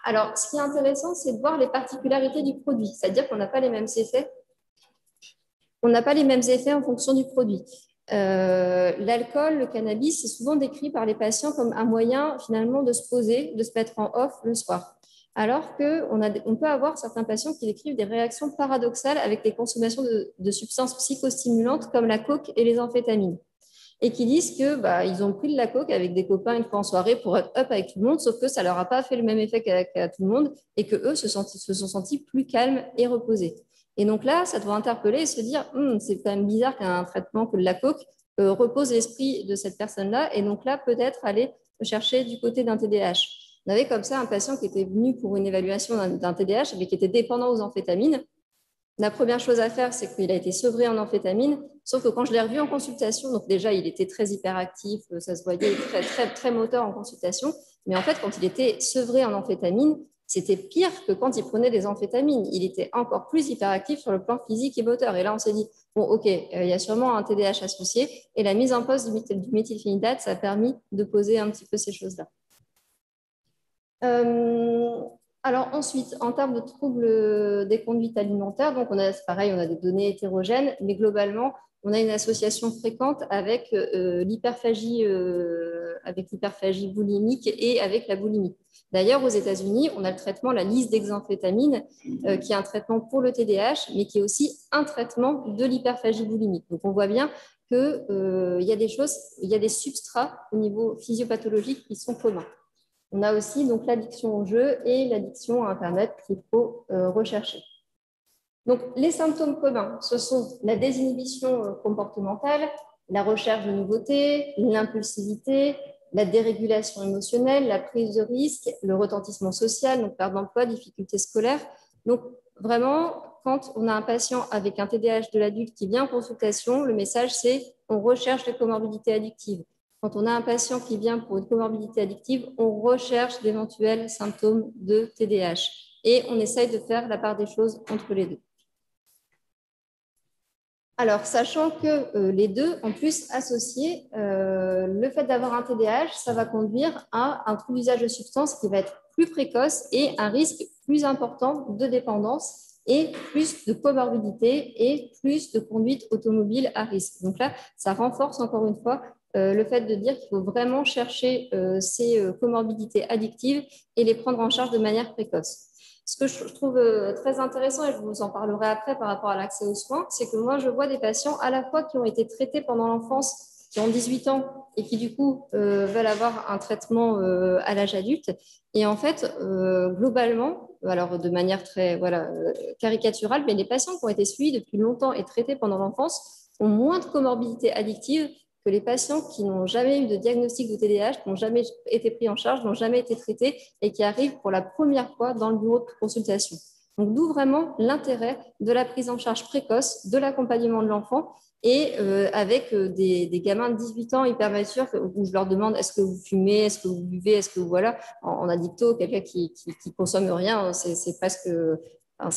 Alors, ce qui est intéressant, c'est de voir les particularités du produit, c'est-à-dire qu'on n'a pas les mêmes effets On n'a pas les mêmes effets en fonction du produit. Euh, L'alcool, le cannabis, c'est souvent décrit par les patients comme un moyen finalement de se poser, de se mettre en off le soir. Alors qu'on a, on peut avoir certains patients qui décrivent des réactions paradoxales avec les consommations de, de substances psychostimulantes comme la coke et les amphétamines. Et qui disent qu'ils bah, ont pris de la coke avec des copains une fois en soirée pour être up avec tout le monde, sauf que ça ne leur a pas fait le même effet qu'à qu'à tout le monde et qu'eux se, se sont sentis plus calmes et reposés. Et donc là, ça doit interpeller et se dire hum, c'est quand même bizarre qu'un traitement que de la coke euh, repose l'esprit de cette personne-là. Et donc là, peut-être aller chercher du côté d'un T D A H. On avait comme ça un patient qui était venu pour une évaluation d'un T D A H, mais qui était dépendant aux amphétamines. La première chose à faire, c'est qu'il a été sevré en amphétamines, sauf que quand je l'ai revu en consultation, donc déjà, il était très hyperactif, ça se voyait, très, très, très moteur en consultation. Mais en fait, quand il était sevré en amphétamines, c'était pire que quand il prenait des amphétamines. Il était encore plus hyperactif sur le plan physique et moteur. Et là, on s'est dit, bon, OK, euh, il y a sûrement un T D A H associé. Et la mise en pause du, du méthylphénidate, ça a permis de poser un petit peu ces choses-là. Euh, alors ensuite, en termes de troubles des conduites alimentaires, donc on a, c'est pareil, on a des données hétérogènes, mais globalement, on a une association fréquente avec euh, l'hyperphagie euh, avec l'hyperphagie boulimique et avec la boulimie. D'ailleurs, aux États-Unis, on a le traitement, la liste d'examphétamines, euh, qui est un traitement pour le T D A H, mais qui est aussi un traitement de l'hyperphagie boulimique. Donc, on voit bien qu'il euh, y a des choses, il y a des substrats au niveau physiopathologique qui sont communs. On a aussi donc l'addiction au jeu et l'addiction à Internet qu'il faut euh, rechercher. Donc, les symptômes communs, ce sont la désinhibition comportementale, la recherche de nouveautés, l'impulsivité, la dérégulation émotionnelle, la prise de risque, le retentissement social, donc perte d'emploi, difficultés scolaires. Donc, vraiment, quand on a un patient avec un T D A H de l'adulte qui vient en consultation, le message, c'est on recherche les comorbidités addictives. Quand on a un patient qui vient pour une comorbidité addictive, on recherche d'éventuels symptômes de T D A H et on essaye de faire la part des choses entre les deux. Alors, sachant que euh, les deux, en plus, associés, euh, le fait d'avoir un T D A H, ça va conduire à un trouble d'usage de substances qui va être plus précoce et un risque plus important de dépendance et plus de comorbidité et plus de conduite automobile à risque. Donc là, ça renforce encore une fois euh, le fait de dire qu'il faut vraiment chercher euh, ces euh, comorbidités addictives et les prendre en charge de manière précoce. Ce que je trouve très intéressant, et je vous en parlerai après par rapport à l'accès aux soins, c'est que moi, je vois des patients à la fois qui ont été traités pendant l'enfance, qui ont dix-huit ans et qui, du coup, euh, veulent avoir un traitement euh, à l'âge adulte. Et en fait, euh, globalement, alors de manière très voilà, caricaturale, mais les patients qui ont été suivis depuis longtemps et traités pendant l'enfance ont moins de comorbidités addictives que les patients qui n'ont jamais eu de diagnostic de T D A H, qui n'ont jamais été pris en charge, qui n'ont jamais été traités et qui arrivent pour la première fois dans le bureau de consultation. Donc, d'où vraiment l'intérêt de la prise en charge précoce, de l'accompagnement de l'enfant et euh, avec des, des gamins de dix-huit ans hyper matures où je leur demande est-ce que vous fumez, est-ce que vous buvez, est-ce que vous voilà, en, en addicto, quelqu'un qui, qui, qui consomme rien, c'est presque... Enfin,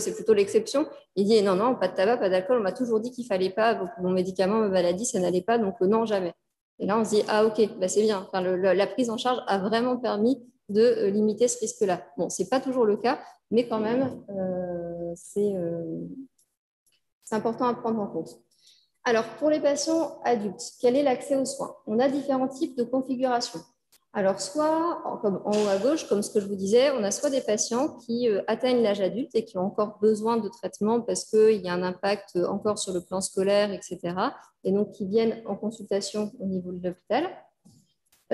c'est plutôt l'exception. Il dit non, non, pas de tabac, pas d'alcool. On m'a toujours dit qu'il ne fallait pas. Mon médicament, ma maladie, ça n'allait pas. Donc, non, jamais. Et là, on se dit ah, OK, bah, c'est bien. Enfin, le, la prise en charge a vraiment permis de limiter ce risque-là. Bon, ce n'est pas toujours le cas, mais quand même, euh, c'est euh, important à prendre en compte. Alors, pour les patients adultes, quel est l'accès aux soins? On a différents types de configurations. Alors, soit, comme en haut à gauche, comme ce que je vous disais, on a soit des patients qui atteignent l'âge adulte et qui ont encore besoin de traitement parce qu'il y a un impact encore sur le plan scolaire, et cetera, et donc qui viennent en consultation au niveau de l'hôpital.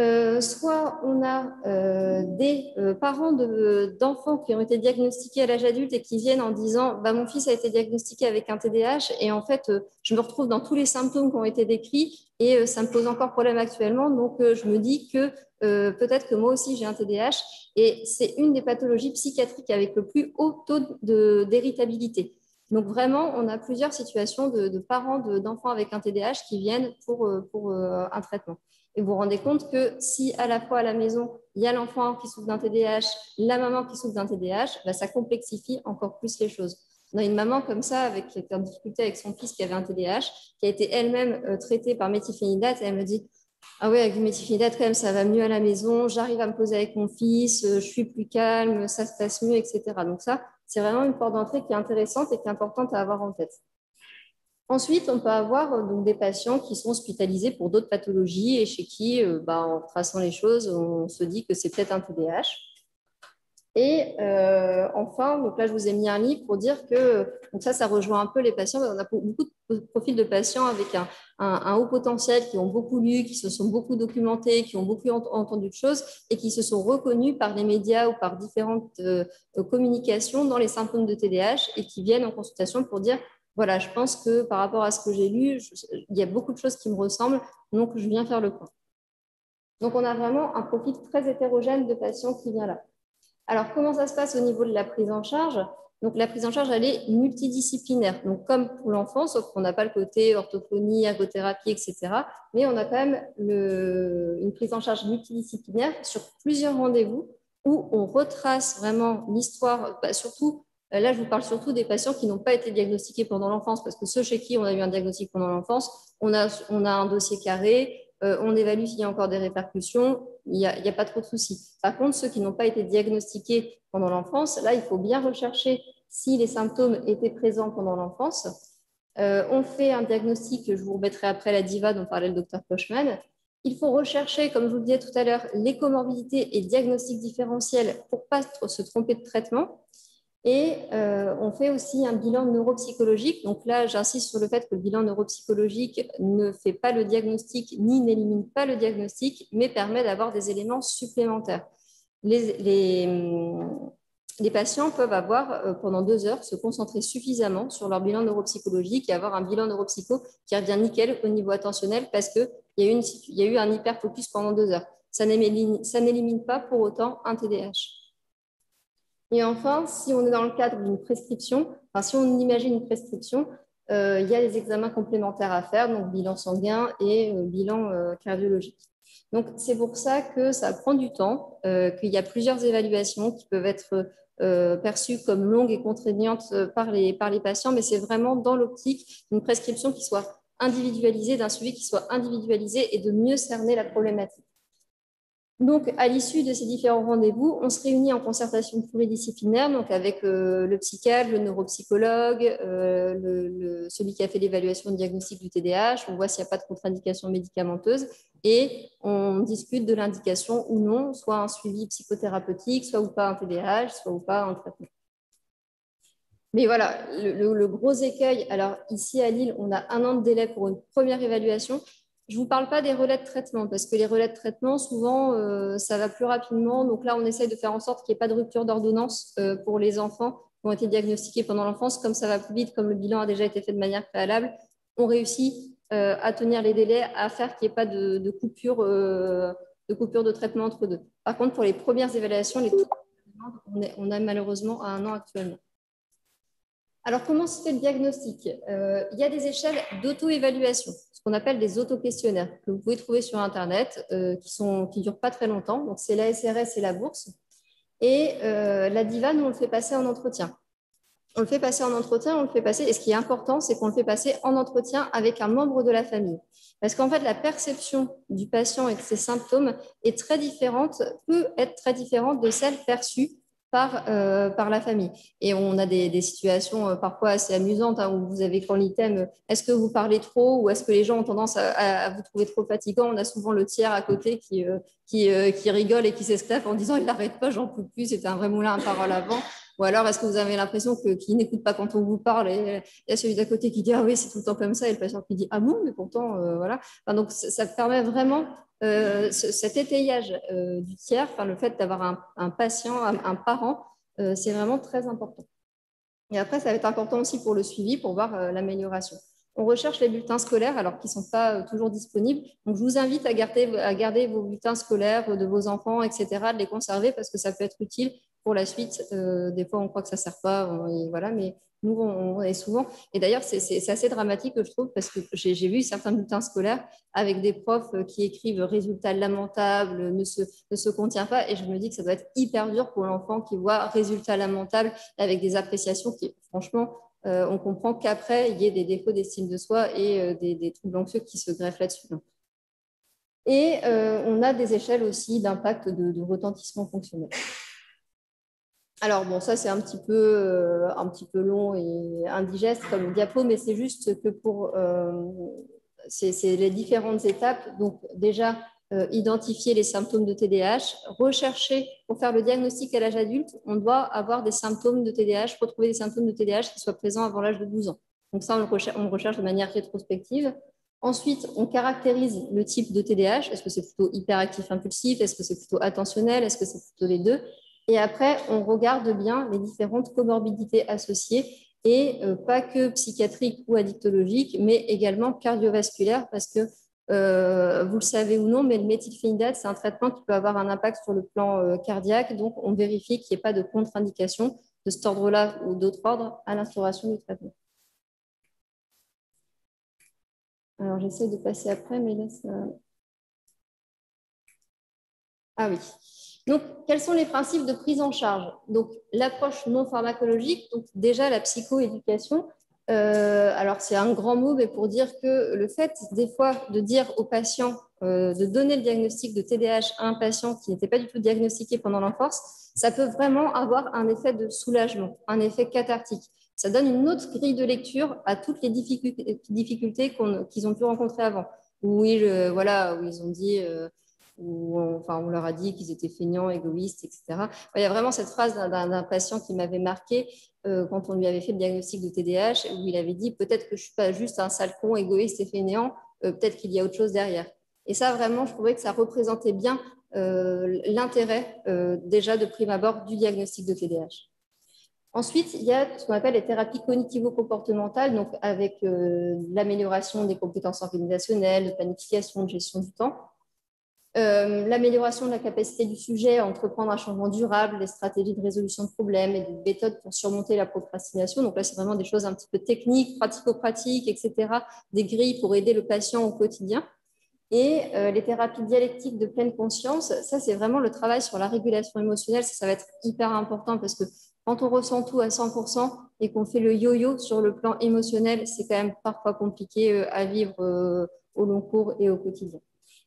Euh, soit on a euh, des euh, parents d'enfants de, qui ont été diagnostiqués à l'âge adulte et qui viennent en disant bah, « mon fils a été diagnostiqué avec un T D A H et en fait, euh, je me retrouve dans tous les symptômes qui ont été décrits et euh, ça me pose encore problème actuellement. Donc, euh, je me dis que euh, peut-être que moi aussi, j'ai un T D A H et c'est une des pathologies psychiatriques avec le plus haut taux d'héritabilité. » Donc, vraiment, on a plusieurs situations de, de parents d'enfants de, avec un T D A H qui viennent pour, euh, pour euh, un traitement. Et vous vous rendez compte que si à la fois à la maison, il y a l'enfant qui souffre d'un T D A H, la maman qui souffre d'un T D A H, ben ça complexifie encore plus les choses. On a une maman comme ça, avec, qui était en difficulté avec son fils qui avait un T D A H, qui a été elle-même euh, traitée par méthylphénidate, et elle me dit « Ah oui, avec du méthylphénidate, quand même, ça va mieux à la maison, j'arrive à me poser avec mon fils, je suis plus calme, ça se passe mieux, et cetera » Donc ça, c'est vraiment une porte d'entrée qui est intéressante et qui est importante à avoir en tête. Ensuite, on peut avoir donc, des patients qui sont hospitalisés pour d'autres pathologies et chez qui, euh, bah, en traçant les choses, on se dit que c'est peut-être un T D A H. Et euh, enfin, donc là, je vous ai mis un livre pour dire que donc ça, ça rejoint un peu les patients. On a beaucoup de profils de patients avec un, un, un haut potentiel qui ont beaucoup lu, qui se sont beaucoup documentés, qui ont beaucoup ent entendu de choses et qui se sont reconnus par les médias ou par différentes euh, communications dans les symptômes de T D A H et qui viennent en consultation pour dire voilà, je pense que par rapport à ce que j'ai lu, je, il y a beaucoup de choses qui me ressemblent, donc je viens faire le point. Donc, on a vraiment un profil très hétérogène de patients qui vient là. Alors, comment ça se passe au niveau de la prise en charge? Donc, la prise en charge, elle est multidisciplinaire. Donc, comme pour l'enfant, sauf qu'on n'a pas le côté orthophonie, ergothérapie, et cetera. Mais on a quand même le, une prise en charge multidisciplinaire sur plusieurs rendez-vous où on retrace vraiment l'histoire, bah, surtout... Là, je vous parle surtout des patients qui n'ont pas été diagnostiqués pendant l'enfance, parce que ceux chez qui on a eu un diagnostic pendant l'enfance, on a, on a un dossier carré, euh, on évalue s'il y a encore des répercussions, il n'y a, a pas trop de soucis. Par contre, ceux qui n'ont pas été diagnostiqués pendant l'enfance, là, il faut bien rechercher si les symptômes étaient présents pendant l'enfance. Euh, on fait un diagnostic, je vous remettrai après la diva dont parlait le docteur Kochman. Il faut rechercher, comme je vous le disais tout à l'heure, les comorbidités et diagnostics différentiels pour ne pas se tromper de traitement. Et euh, on fait aussi un bilan neuropsychologique. Donc là, j'insiste sur le fait que le bilan neuropsychologique ne fait pas le diagnostic ni n'élimine pas le diagnostic, mais permet d'avoir des éléments supplémentaires. Les, les, les patients peuvent avoir, euh, pendant deux heures, se concentrer suffisamment sur leur bilan neuropsychologique et avoir un bilan neuropsycho qui revient nickel au niveau attentionnel parce qu'il y, y a eu un hyperfocus pendant deux heures. Ça n'élimine pas pour autant un T D A H. Et enfin, si on est dans le cadre d'une prescription, enfin, si on imagine une prescription, euh, il y a des examens complémentaires à faire, donc bilan sanguin et euh, bilan euh, cardiologique. Donc, c'est pour ça que ça prend du temps, euh, qu'il y a plusieurs évaluations qui peuvent être euh, perçues comme longues et contraignantes par les, par les patients, mais c'est vraiment dans l'optique d'une prescription qui soit individualisée, d'un suivi qui soit individualisé et de mieux cerner la problématique. Donc, à l'issue de ces différents rendez-vous, on se réunit en concertation pluridisciplinaire, donc avec euh, le psychiatre, le neuropsychologue, euh, le, le, celui qui a fait l'évaluation diagnostique du T D A H, on voit s'il n'y a pas de contre-indication médicamenteuse et on discute de l'indication ou non, soit un suivi psychothérapeutique, soit ou pas un T D A H, soit ou pas un traitement. Mais voilà, le, le, le gros écueil, alors ici à Lille, on a un an de délai pour une première évaluation. Je ne vous parle pas des relais de traitement, parce que les relais de traitement, souvent, euh, ça va plus rapidement. Donc là, on essaye de faire en sorte qu'il n'y ait pas de rupture d'ordonnance euh, pour les enfants qui ont été diagnostiqués pendant l'enfance. Comme ça va plus vite, comme le bilan a déjà été fait de manière préalable, on réussit euh, à tenir les délais, à faire qu'il n'y ait pas de, de, coupure, euh, de coupure de traitement entre deux. Par contre, pour les premières évaluations, les on, est, on a malheureusement à un an actuellement. Alors, comment se fait le diagnostic? euh, Il y a des échelles d'auto-évaluation, ce qu'on appelle des auto-questionnaires, que vous pouvez trouver sur Internet, euh, qui ne qui durent pas très longtemps. Donc, c'est la S R S et la bourse. Et euh, la diva, nous, on le fait passer en entretien. On le fait passer en entretien, on le fait passer. Et ce qui est important, c'est qu'on le fait passer en entretien avec un membre de la famille. Parce qu'en fait, la perception du patient et de ses symptômes est très différente, peut être très différente de celle perçue par, euh, par la famille. Et on a des, des situations parfois assez amusantes, hein, où vous avez quand l'item « est-ce que vous parlez trop » ou « est-ce que les gens ont tendance à, à, à vous trouver trop fatigant ?» On a souvent le tiers à côté qui, euh, qui, euh, qui rigole et qui s'esclaffe en disant « il n'arrête pas, j'en peux plus, c'était un vrai moulin à paroles avant ». Ou alors, est-ce que vous avez l'impression que qu'il n'écoute pas quand on vous parle, et il y a celui d'à côté qui dit « ah oui, c'est tout le temps comme ça », et le patient qui dit « ah bon, mais pourtant, euh, voilà enfin, ». Donc, ça, ça permet vraiment euh, ce, cet étayage euh, du tiers, enfin, le fait d'avoir un, un patient, un, un parent, euh, c'est vraiment très important. Et après, ça va être important aussi pour le suivi, pour voir euh, l'amélioration. On recherche les bulletins scolaires, alors qu'ils ne sont pas toujours disponibles. Donc, je vous invite à garder, à garder vos bulletins scolaires de vos enfants, et cetera, de les conserver parce que ça peut être utile pour la suite. Euh, des fois, on croit que ça ne sert pas, on, et voilà, mais nous, on, on est souvent... Et d'ailleurs, c'est assez dramatique, je trouve, parce que j'ai vu certains bulletins scolaires avec des profs qui écrivent « résultat lamentable »,« ne se, ne se contient pas », et je me dis que ça doit être hyper dur pour l'enfant qui voit « résultat lamentable » avec des appréciations qui, franchement... Euh, on comprend qu'après, il y ait des défauts d'estime de soi et euh, des, des troubles anxieux qui se greffent là-dessus. Et euh, on a des échelles aussi d'impact de, de retentissement fonctionnel. Alors bon, ça c'est un petit peu, euh, un petit peu long et indigeste comme diapo, mais c'est juste que pour euh, c'est les différentes étapes. Donc déjà, euh, identifier les symptômes de T D A H, rechercher, pour faire le diagnostic à l'âge adulte, on doit avoir des symptômes de T D A H, retrouver des symptômes de T D A H qui soient présents avant l'âge de douze ans. Donc ça, on le recherche, on le recherche de manière rétrospective. Ensuite, on caractérise le type de T D A H. Est-ce que c'est plutôt hyperactif-impulsif? Est-ce que c'est plutôt attentionnel? Est-ce que c'est plutôt les deux? Et après, on regarde bien les différentes comorbidités associées et euh, pas que psychiatriques ou addictologiques, mais également cardiovasculaires parce que Euh, vous le savez ou non, mais le méthylphénidate, c'est un traitement qui peut avoir un impact sur le plan euh, cardiaque. Donc, on vérifie qu'il n'y ait pas de contre-indication de cet ordre-là ou d'autre ordre à l'instauration du traitement. Alors, j'essaie de passer après, mais là, ça... Ah oui. Donc, quels sont les principes de prise en charge? Donc, l'approche non pharmacologique, donc déjà la psychoéducation. Euh, alors, c'est un grand mot, mais pour dire que le fait, des fois, de dire aux patients, euh, de donner le diagnostic de T D A H à un patient qui n'était pas du tout diagnostiqué pendant l'enfance, ça peut vraiment avoir un effet de soulagement, un effet cathartique. Ça donne une autre grille de lecture à toutes les difficultés, difficultés qu'on, qu'ils ont pu rencontrer avant. Où ils, euh, voilà, où ils ont dit... Euh, où on, enfin, on leur a dit qu'ils étaient feignants, égoïstes, et cetera. Enfin, il y a vraiment cette phrase d'un patient qui m'avait marqué euh, quand on lui avait fait le diagnostic de T D A H, où il avait dit « peut-être que je ne suis pas juste un sale con, égoïste et fainéant, euh, peut-être qu'il y a autre chose derrière ». Et ça, vraiment, je trouvais que ça représentait bien euh, l'intérêt euh, déjà de prime abord du diagnostic de T D A H. Ensuite, il y a ce qu'on appelle les thérapies cognitivo-comportementales, donc avec euh, l'amélioration des compétences organisationnelles, de planification, de gestion du temps. Euh, l'amélioration de la capacité du sujet à entreprendre un changement durable, des stratégies de résolution de problèmes et des méthodes pour surmonter la procrastination. Donc là, c'est vraiment des choses un petit peu techniques, pratico-pratiques, et cetera, des grilles pour aider le patient au quotidien. Et euh, les thérapies dialectiques de pleine conscience, ça, c'est vraiment le travail sur la régulation émotionnelle. Ça, ça va être hyper important parce que quand on ressent tout à cent pour cent et qu'on fait le yo-yo sur le plan émotionnel, c'est quand même parfois compliqué à vivre euh, au long cours et au quotidien.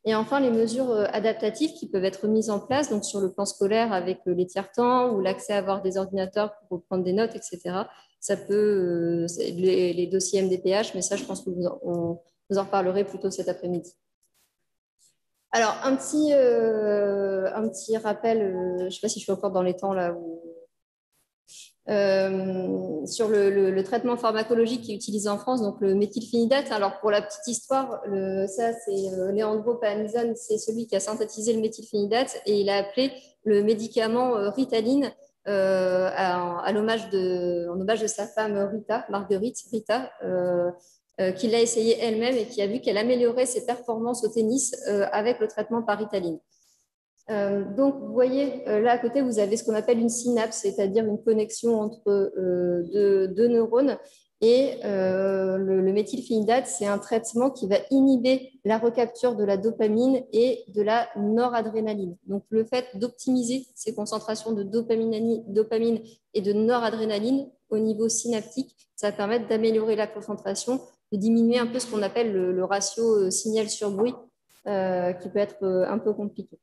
Et enfin, les mesures adaptatives qui peuvent être mises en place donc sur le plan scolaire avec les tiers-temps ou l'accès à avoir des ordinateurs pour prendre des notes, et cetera. Ça peut, les, les dossiers M D P H, mais ça, je pense que vous en, on, vous en reparlerez plutôt cet après-midi. Alors, un petit, euh, un petit rappel, euh, je ne sais pas si je suis encore dans les temps là où... Euh, sur le, le, le traitement pharmacologique qui est utilisé en France, donc le méthylphénidate. Alors pour la petite histoire, le, ça c'est euh, Leandro Panizzon, c'est celui qui a synthétisé le méthylphénidate et il a appelé le médicament euh, Ritaline euh, à, à l'hommage de, en hommage de sa femme Rita, Marguerite Rita, euh, euh, qui l'a essayé elle-même et qui a vu qu'elle améliorait ses performances au tennis euh, avec le traitement par Ritaline. Euh, donc, vous voyez, euh, là à côté, vous avez ce qu'on appelle une synapse, c'est-à-dire une connexion entre euh, deux, deux neurones. Et euh, le, le méthylphénidate, c'est un traitement qui va inhiber la recapture de la dopamine et de la noradrénaline. Donc, le fait d'optimiser ces concentrations de dopamine, dopamine et de noradrénaline au niveau synaptique, ça va permettre d'améliorer la concentration, de diminuer un peu ce qu'on appelle le, le ratio signal sur bruit, euh, qui peut être un peu compliqué.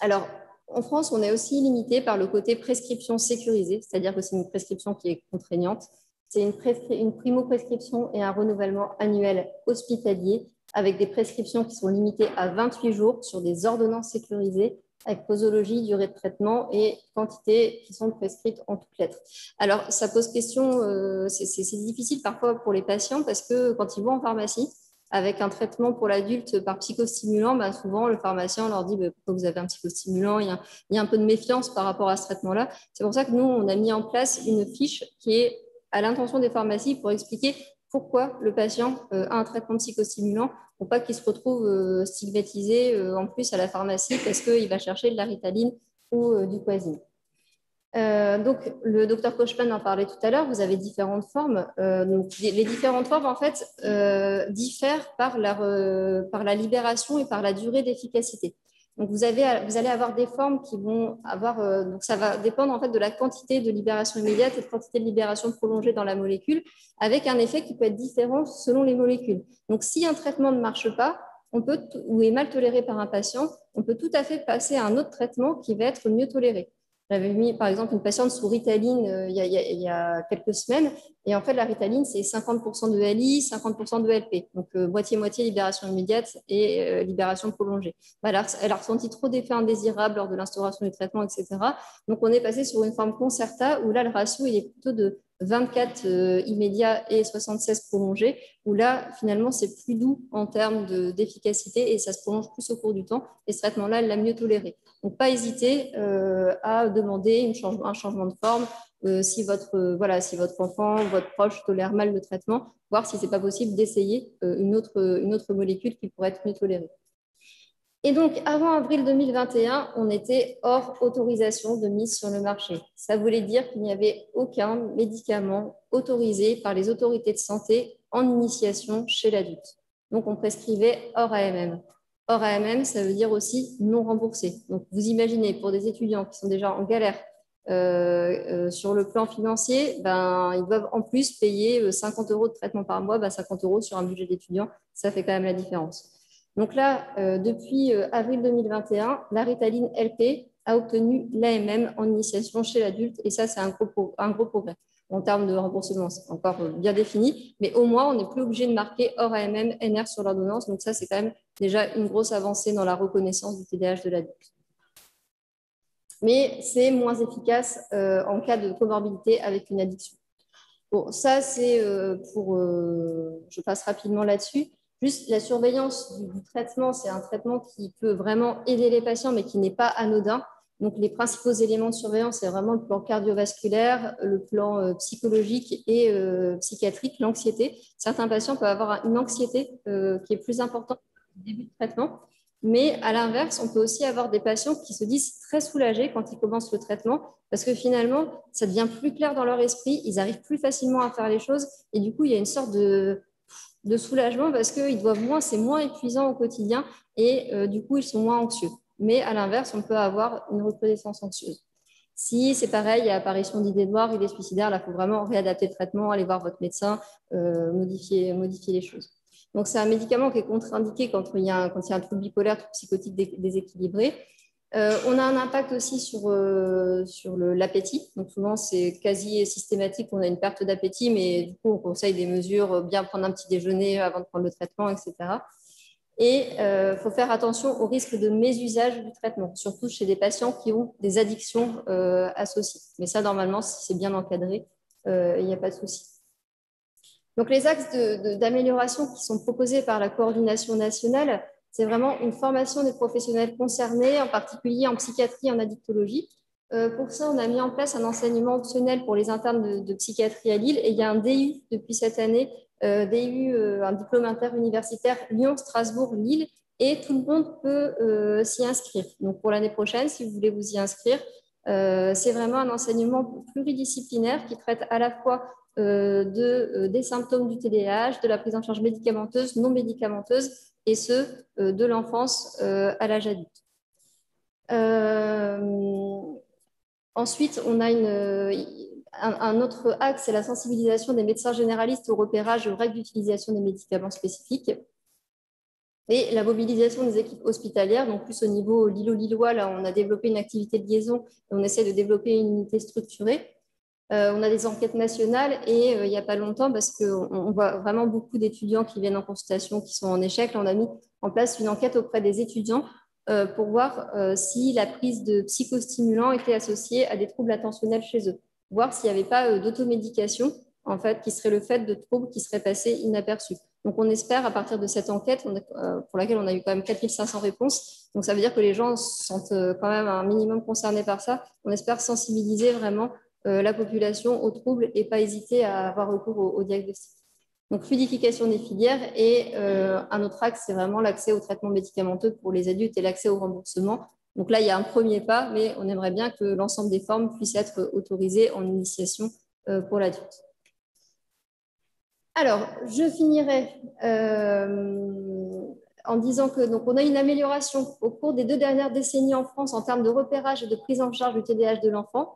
Alors, En France, on est aussi limité par le côté prescription sécurisée, c'est-à-dire que c'est une prescription qui est contraignante. C'est une, une primo-prescription et un renouvellement annuel hospitalier avec des prescriptions qui sont limitées à vingt-huit jours sur des ordonnances sécurisées avec posologie, durée de traitement et quantité qui sont prescrites en toutes lettres. Alors, ça pose question, euh, c'est difficile parfois pour les patients parce que quand ils vont en pharmacie, avec un traitement pour l'adulte par psychostimulant, bah souvent le pharmacien leur dit bah, « pourquoi vous avez un psychostimulant ?» il y, a, il y a un peu de méfiance par rapport à ce traitement-là. C'est pour ça que nous, on a mis en place une fiche qui est à l'intention des pharmacies pour expliquer pourquoi le patient a un traitement psychostimulant, pour pas qu'il se retrouve stigmatisé en plus à la pharmacie parce qu'il va chercher de la Ritaline ou du Quasine. Euh, donc, le docteur Kochman en parlait tout à l'heure, vous avez différentes formes. Euh, donc, les différentes formes, en fait, euh, diffèrent par la, euh, par la libération et par la durée d'efficacité. Donc, vous, avez, vous allez avoir des formes qui vont avoir... Euh, donc, ça va dépendre, en fait, de la quantité de libération immédiate et de quantité de libération prolongée dans la molécule, avec un effet qui peut être différent selon les molécules. Donc, si un traitement ne marche pas, on peut, ou est mal toléré par un patient, on peut tout à fait passer à un autre traitement qui va être mieux toléré. J'avais mis, par exemple, une patiente sous Ritaline euh, il, y a, il y a quelques semaines. Et en fait, la Ritaline, c'est cinquante pour cent de L I, cinquante pour cent de L P. Donc, moitié-moitié euh, libération immédiate et euh, libération prolongée. Bah, elle, a, elle a ressenti trop d'effets indésirables lors de l'instauration du traitement, et cetera. Donc, on est passé sur une forme concerta où là, le ratio, il est plutôt de vingt-quatre euh, immédiats et soixante-seize prolongés, où là, finalement, c'est plus doux en termes d'efficacité de, et ça se prolonge plus au cours du temps. Et ce traitement-là, elle l'a mieux toléré. Donc, pas hésiter euh, à demander une change, un changement de forme euh, si, votre, euh, voilà, si votre enfant ou votre proche tolère mal le traitement, voir si ce n'est pas possible d'essayer euh, une, autre, une autre molécule qui pourrait être mieux tolérée. Et donc, avant avril deux mille vingt et un, on était hors autorisation de mise sur le marché. Ça voulait dire qu'il n'y avait aucun médicament autorisé par les autorités de santé en initiation chez l'adulte. Donc, on prescrivait hors A M M. Hors A M M, ça veut dire aussi non remboursé. Donc, vous imaginez, pour des étudiants qui sont déjà en galère euh, euh, sur le plan financier, ben, ils doivent en plus payer cinquante euros de traitement par mois, ben, cinquante euros sur un budget d'étudiant, ça fait quand même la différence. Donc là, euh, depuis euh, avril deux mille vingt et un, la Ritaline L P a obtenu l'A M M en initiation chez l'adulte et ça, c'est un gros, un gros progrès. En termes de remboursement, c'est encore bien défini, mais au moins, on n'est plus obligé de marquer hors A M M, N R sur l'ordonnance. Donc ça, c'est quand même déjà une grosse avancée dans la reconnaissance du T D A H de l'adulte. Mais c'est moins efficace euh, en cas de comorbidité avec une addiction. Bon, ça, c'est euh, pour... Euh, je passe rapidement là-dessus. Juste la surveillance du traitement, c'est un traitement qui peut vraiment aider les patients, mais qui n'est pas anodin. Donc, les principaux éléments de surveillance, c'est vraiment le plan cardiovasculaire, le plan euh, psychologique et euh, psychiatrique, l'anxiété. Certains patients peuvent avoir une anxiété euh, qui est plus importante au début du traitement. Mais à l'inverse, on peut aussi avoir des patients qui se disent très soulagés quand ils commencent le traitement parce que finalement, ça devient plus clair dans leur esprit, ils arrivent plus facilement à faire les choses et du coup, il y a une sorte de... de soulagement parce qu'ils doivent moins, c'est moins épuisant au quotidien et euh, du coup, ils sont moins anxieux. Mais à l'inverse, on peut avoir une recrudescence anxieuse. Si c'est pareil, il y a apparition d'idées noires, idées suicidaires, là, il faut vraiment réadapter le traitement, aller voir votre médecin, euh, modifier, modifier les choses. Donc, c'est un médicament qui est contre-indiqué quand il y a un, quand il y a un trouble bipolaire, trouble psychotique dé déséquilibré. Euh, on a un impact aussi sur, euh, sur l'appétit. Donc souvent, c'est quasi systématique, on a une perte d'appétit, mais du coup, on conseille des mesures, bien prendre un petit déjeuner avant de prendre le traitement, et cetera. Et il euh, faut faire attention au risque de mésusage du traitement, surtout chez des patients qui ont des addictions euh, associées. Mais ça, normalement, si c'est bien encadré, euh, il n'y a pas de souci. Donc les axes d'amélioration qui sont proposés par la coordination nationale, c'est vraiment une formation des professionnels concernés, en particulier en psychiatrie et en addictologie. Euh, pour ça, on a mis en place un enseignement optionnel pour les internes de, de psychiatrie à Lille. Et il y a un D U depuis cette année, euh, D U, euh, un diplôme interuniversitaire Lyon-Strasbourg-Lille. Et tout le monde peut euh, s'y inscrire. Donc pour l'année prochaine, si vous voulez vous y inscrire, euh, c'est vraiment un enseignement pluridisciplinaire qui traite à la fois euh, de, euh, des symptômes du T D A H, de la prise en charge médicamenteuse, non médicamenteuse, et ce, de l'enfance à l'âge adulte. Euh, ensuite, on a une, un, un autre axe, c'est la sensibilisation des médecins généralistes au repérage et aux règles d'utilisation des médicaments spécifiques. Et la mobilisation des équipes hospitalières, donc plus au niveau lillo-lillois, là on a développé une activité de liaison et on essaie de développer une unité structurée. Euh, on a des enquêtes nationales et euh, il n'y a pas longtemps, parce qu'on on voit vraiment beaucoup d'étudiants qui viennent en consultation, qui sont en échec, là on a mis en place une enquête auprès des étudiants euh, pour voir euh, si la prise de psychostimulants était associée à des troubles attentionnels chez eux, voir s'il n'y avait pas euh, d'automédication, en fait, qui serait le fait de troubles qui seraient passés inaperçus. Donc, on espère, à partir de cette enquête, pour laquelle on a eu quand même quatre mille cinq cents réponses, donc ça veut dire que les gens se sentent quand même un minimum concernés par ça, on espère sensibiliser vraiment la population aux troubles et pas hésiter à avoir recours au, au diagnostic. Donc, fluidification des filières et euh, un autre axe, c'est vraiment l'accès aux traitements médicamenteux pour les adultes et l'accès au remboursement. Donc là, il y a un premier pas, mais on aimerait bien que l'ensemble des formes puissent être autorisées en initiation euh, pour l'adulte. Alors, je finirai euh, en disant que donc, on a une amélioration au cours des deux dernières décennies en France en termes de repérage et de prise en charge du T D A H de l'enfant,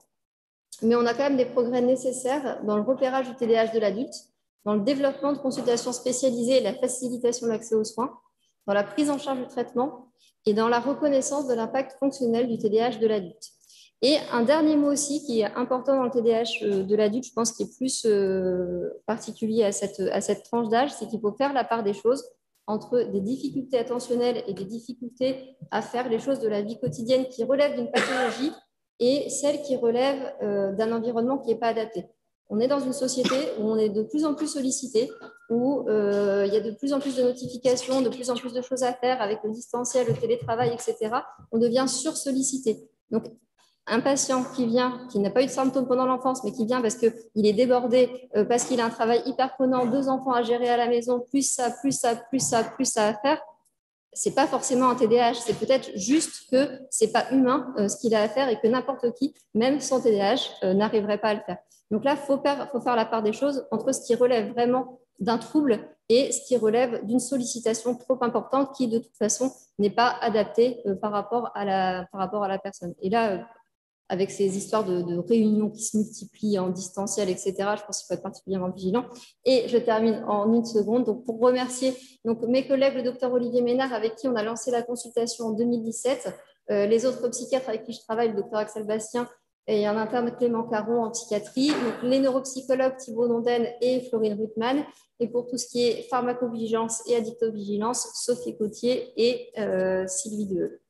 mais on a quand même des progrès nécessaires dans le repérage du T D A H de l'adulte, dans le développement de consultations spécialisées et la facilitation de l'accès aux soins, dans la prise en charge du traitement et dans la reconnaissance de l'impact fonctionnel du T D A H de l'adulte. Et un dernier mot aussi qui est important dans le T D A H de l'adulte, je pense qui est plus particulier à cette, à cette tranche d'âge, c'est qu'il faut faire la part des choses entre des difficultés attentionnelles et des difficultés à faire les choses de la vie quotidienne qui relèvent d'une pathologie et celles qui relèvent d'un environnement qui n'est pas adapté. On est dans une société où on est de plus en plus sollicité, où euh, il y a de plus en plus de notifications, de plus en plus de choses à faire avec le distanciel, le télétravail, et cetera. On devient sursollicité. Donc, un patient qui vient, qui n'a pas eu de symptômes pendant l'enfance, mais qui vient parce qu'il est débordé, parce qu'il a un travail hyper prenant, deux enfants à gérer à la maison, plus ça, plus ça, plus ça, plus ça à faire, ce n'est pas forcément un T D A H, c'est peut-être juste que ce n'est pas humain ce qu'il a à faire et que n'importe qui, même sans T D A H, n'arriverait pas à le faire. Donc là, il faut faire la part des choses entre ce qui relève vraiment d'un trouble et ce qui relève d'une sollicitation trop importante qui, de toute façon, n'est pas adaptée par rapport à la, par rapport à la personne. Et là, avec ces histoires de, de réunions qui se multiplient en distanciel, et cetera. Je pense qu'il faut être particulièrement vigilant. Et je termine en une seconde. Donc, pour remercier donc, mes collègues, le docteur Olivier Ménard, avec qui on a lancé la consultation en deux mille dix-sept, euh, les autres psychiatres avec qui je travaille, le docteur Axel Bastien et un interne Clément Caron en psychiatrie, donc, les neuropsychologues Thibaut Dondaine et Florine Ruttmann, et pour tout ce qui est pharmacovigilance et addictovigilance, Sophie Cotier et euh, Sylvie Deux.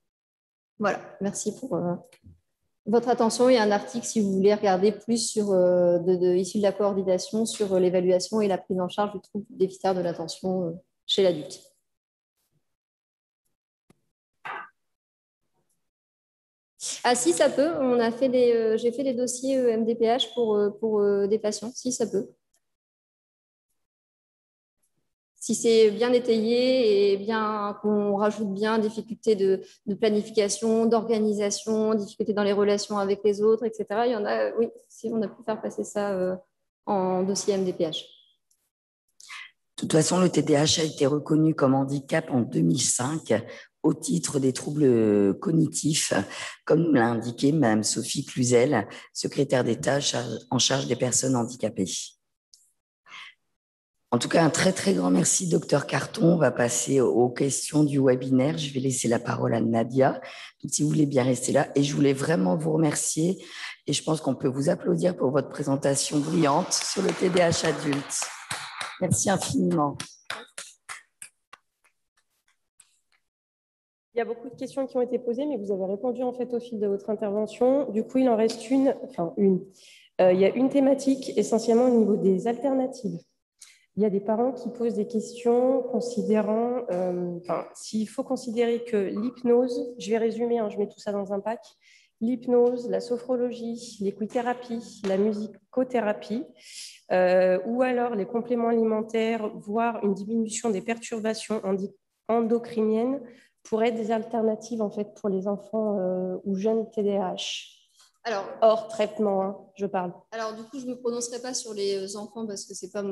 Voilà, merci pour... Euh, votre attention, il y a un article si vous voulez regarder plus sur, euh, de, de, issu de la coordination sur euh, l'évaluation et la prise en charge du trouble déficitaire de l'attention euh, chez l'adulte. Ah si, ça peut. On a fait des, euh, j'ai fait des dossiers euh, M D P H pour, euh, pour euh, des patients. Si, ça peut. Si c'est bien étayé et bien qu'on rajoute bien difficultés de, de planification, d'organisation, difficultés dans les relations avec les autres, et cetera. Il y en a, oui, si on a pu faire passer ça en dossier M D P H. De toute façon, le T D A H a été reconnu comme handicap en deux mille cinq au titre des troubles cognitifs, comme l'a indiqué Mme Sophie Cluzel, secrétaire d'État en charge des personnes handicapées. En tout cas, un très, très grand merci, docteur Carton. On va passer aux questions du webinaire. Je vais laisser la parole à Nadia. Donc, si vous voulez bien rester là. Et je voulais vraiment vous remercier. Et je pense qu'on peut vous applaudir pour votre présentation brillante sur le T D A H adulte. Merci infiniment. Il y a beaucoup de questions qui ont été posées, mais vous avez répondu en fait au fil de votre intervention. Du coup, il en reste une. Enfin, une. Euh, il y a une thématique, essentiellement au niveau des alternatives. Il y a des parents qui posent des questions considérant, euh, enfin, s'il faut considérer que l'hypnose, je vais résumer, hein, je mets tout ça dans un pack, l'hypnose, la sophrologie, l'équithérapie, la musicothérapie, euh, ou alors les compléments alimentaires, voire une diminution des perturbations endocriniennes, pourraient être des alternatives en fait, pour les enfants euh, ou jeunes T D A H. Alors, hors traitement, hein, je parle. Alors, du coup, je ne me prononcerai pas sur les enfants parce que ce n'est pas,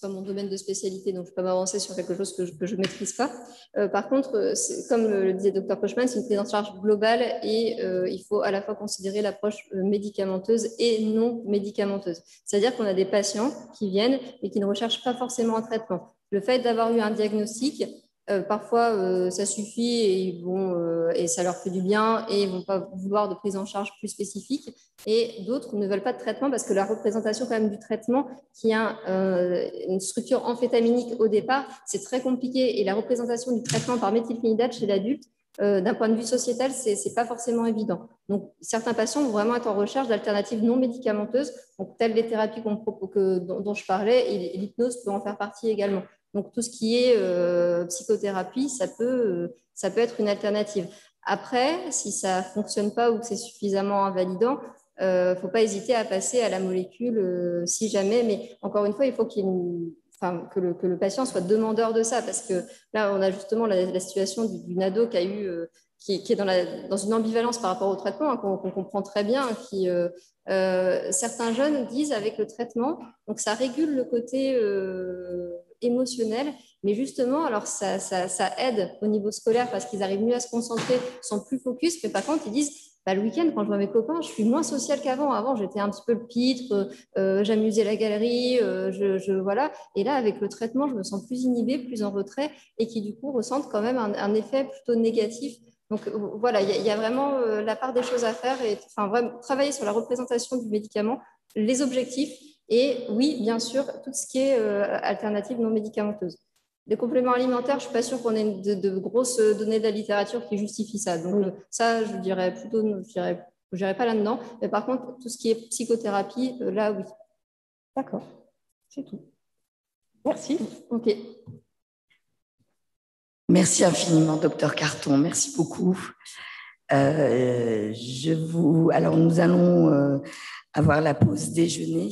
pas mon domaine de spécialité, donc je ne peux pas m'avancer sur quelque chose que je ne maîtrise pas. Euh, par contre, comme le disait le docteur Kochman, c'est une prise en charge globale et euh, il faut à la fois considérer l'approche médicamenteuse et non médicamenteuse. C'est-à-dire qu'on a des patients qui viennent et qui ne recherchent pas forcément un traitement. Le fait d'avoir eu un diagnostic Euh, parfois, euh, ça suffit et, ils vont, euh, et ça leur fait du bien et ils ne vont pas vouloir de prise en charge plus spécifique. Et d'autres ne veulent pas de traitement parce que la représentation quand même du traitement qui a euh, une structure amphétaminique au départ, c'est très compliqué. Et la représentation du traitement par méthylphénidate chez l'adulte, euh, d'un point de vue sociétal, ce n'est pas forcément évident. Donc, certains patients vont vraiment être en recherche d'alternatives non médicamenteuses, donc telles les thérapies qu'on, que, dont, dont je parlais, et l'hypnose peut en faire partie également. Donc, tout ce qui est euh, psychothérapie, ça peut, euh, ça peut être une alternative. Après, si ça ne fonctionne pas ou que c'est suffisamment invalidant, il euh, ne faut pas hésiter à passer à la molécule euh, si jamais. Mais encore une fois, il faut qu'il y ait une... Enfin, que, le, que le patient soit demandeur de ça, parce que là, on a justement la, la situation d'une ado qui, a eu, euh, qui, qui est dans, la, dans une ambivalence par rapport au traitement, hein, qu'on qu'on comprend très bien. Qui, euh, euh, certains jeunes disent avec le traitement, donc ça régule le côté euh, émotionnel, mais justement, alors ça, ça, ça aide au niveau scolaire parce qu'ils arrivent mieux à se concentrer, sont plus focus, mais par contre, ils disent... Bah, le week-end, quand je vois mes copains, je suis moins sociale qu'avant. Avant, j'étais un petit peu le pitre, euh, j'amusais la galerie, euh, je, je, voilà. Et là, avec le traitement, je me sens plus inhibée, plus en retrait et qui, du coup, ressentent quand même un, un effet plutôt négatif. Donc, voilà, il y, y a vraiment euh, la part des choses à faire et enfin, vraiment, travailler sur la représentation du médicament, les objectifs et, oui, bien sûr, tout ce qui est euh, alternative non médicamenteuse. Les compléments alimentaires, je ne suis pas sûre qu'on ait de, de grosses données de la littérature qui justifient ça. Donc, oui. Ça, je dirais plutôt, je n'irai pas là-dedans. Mais par contre, tout ce qui est psychothérapie, là, oui. D'accord, c'est tout. Merci. OK. Merci infiniment, docteur Carton. Merci beaucoup. Euh, je vous... Alors, nous allons euh, avoir la pause déjeuner.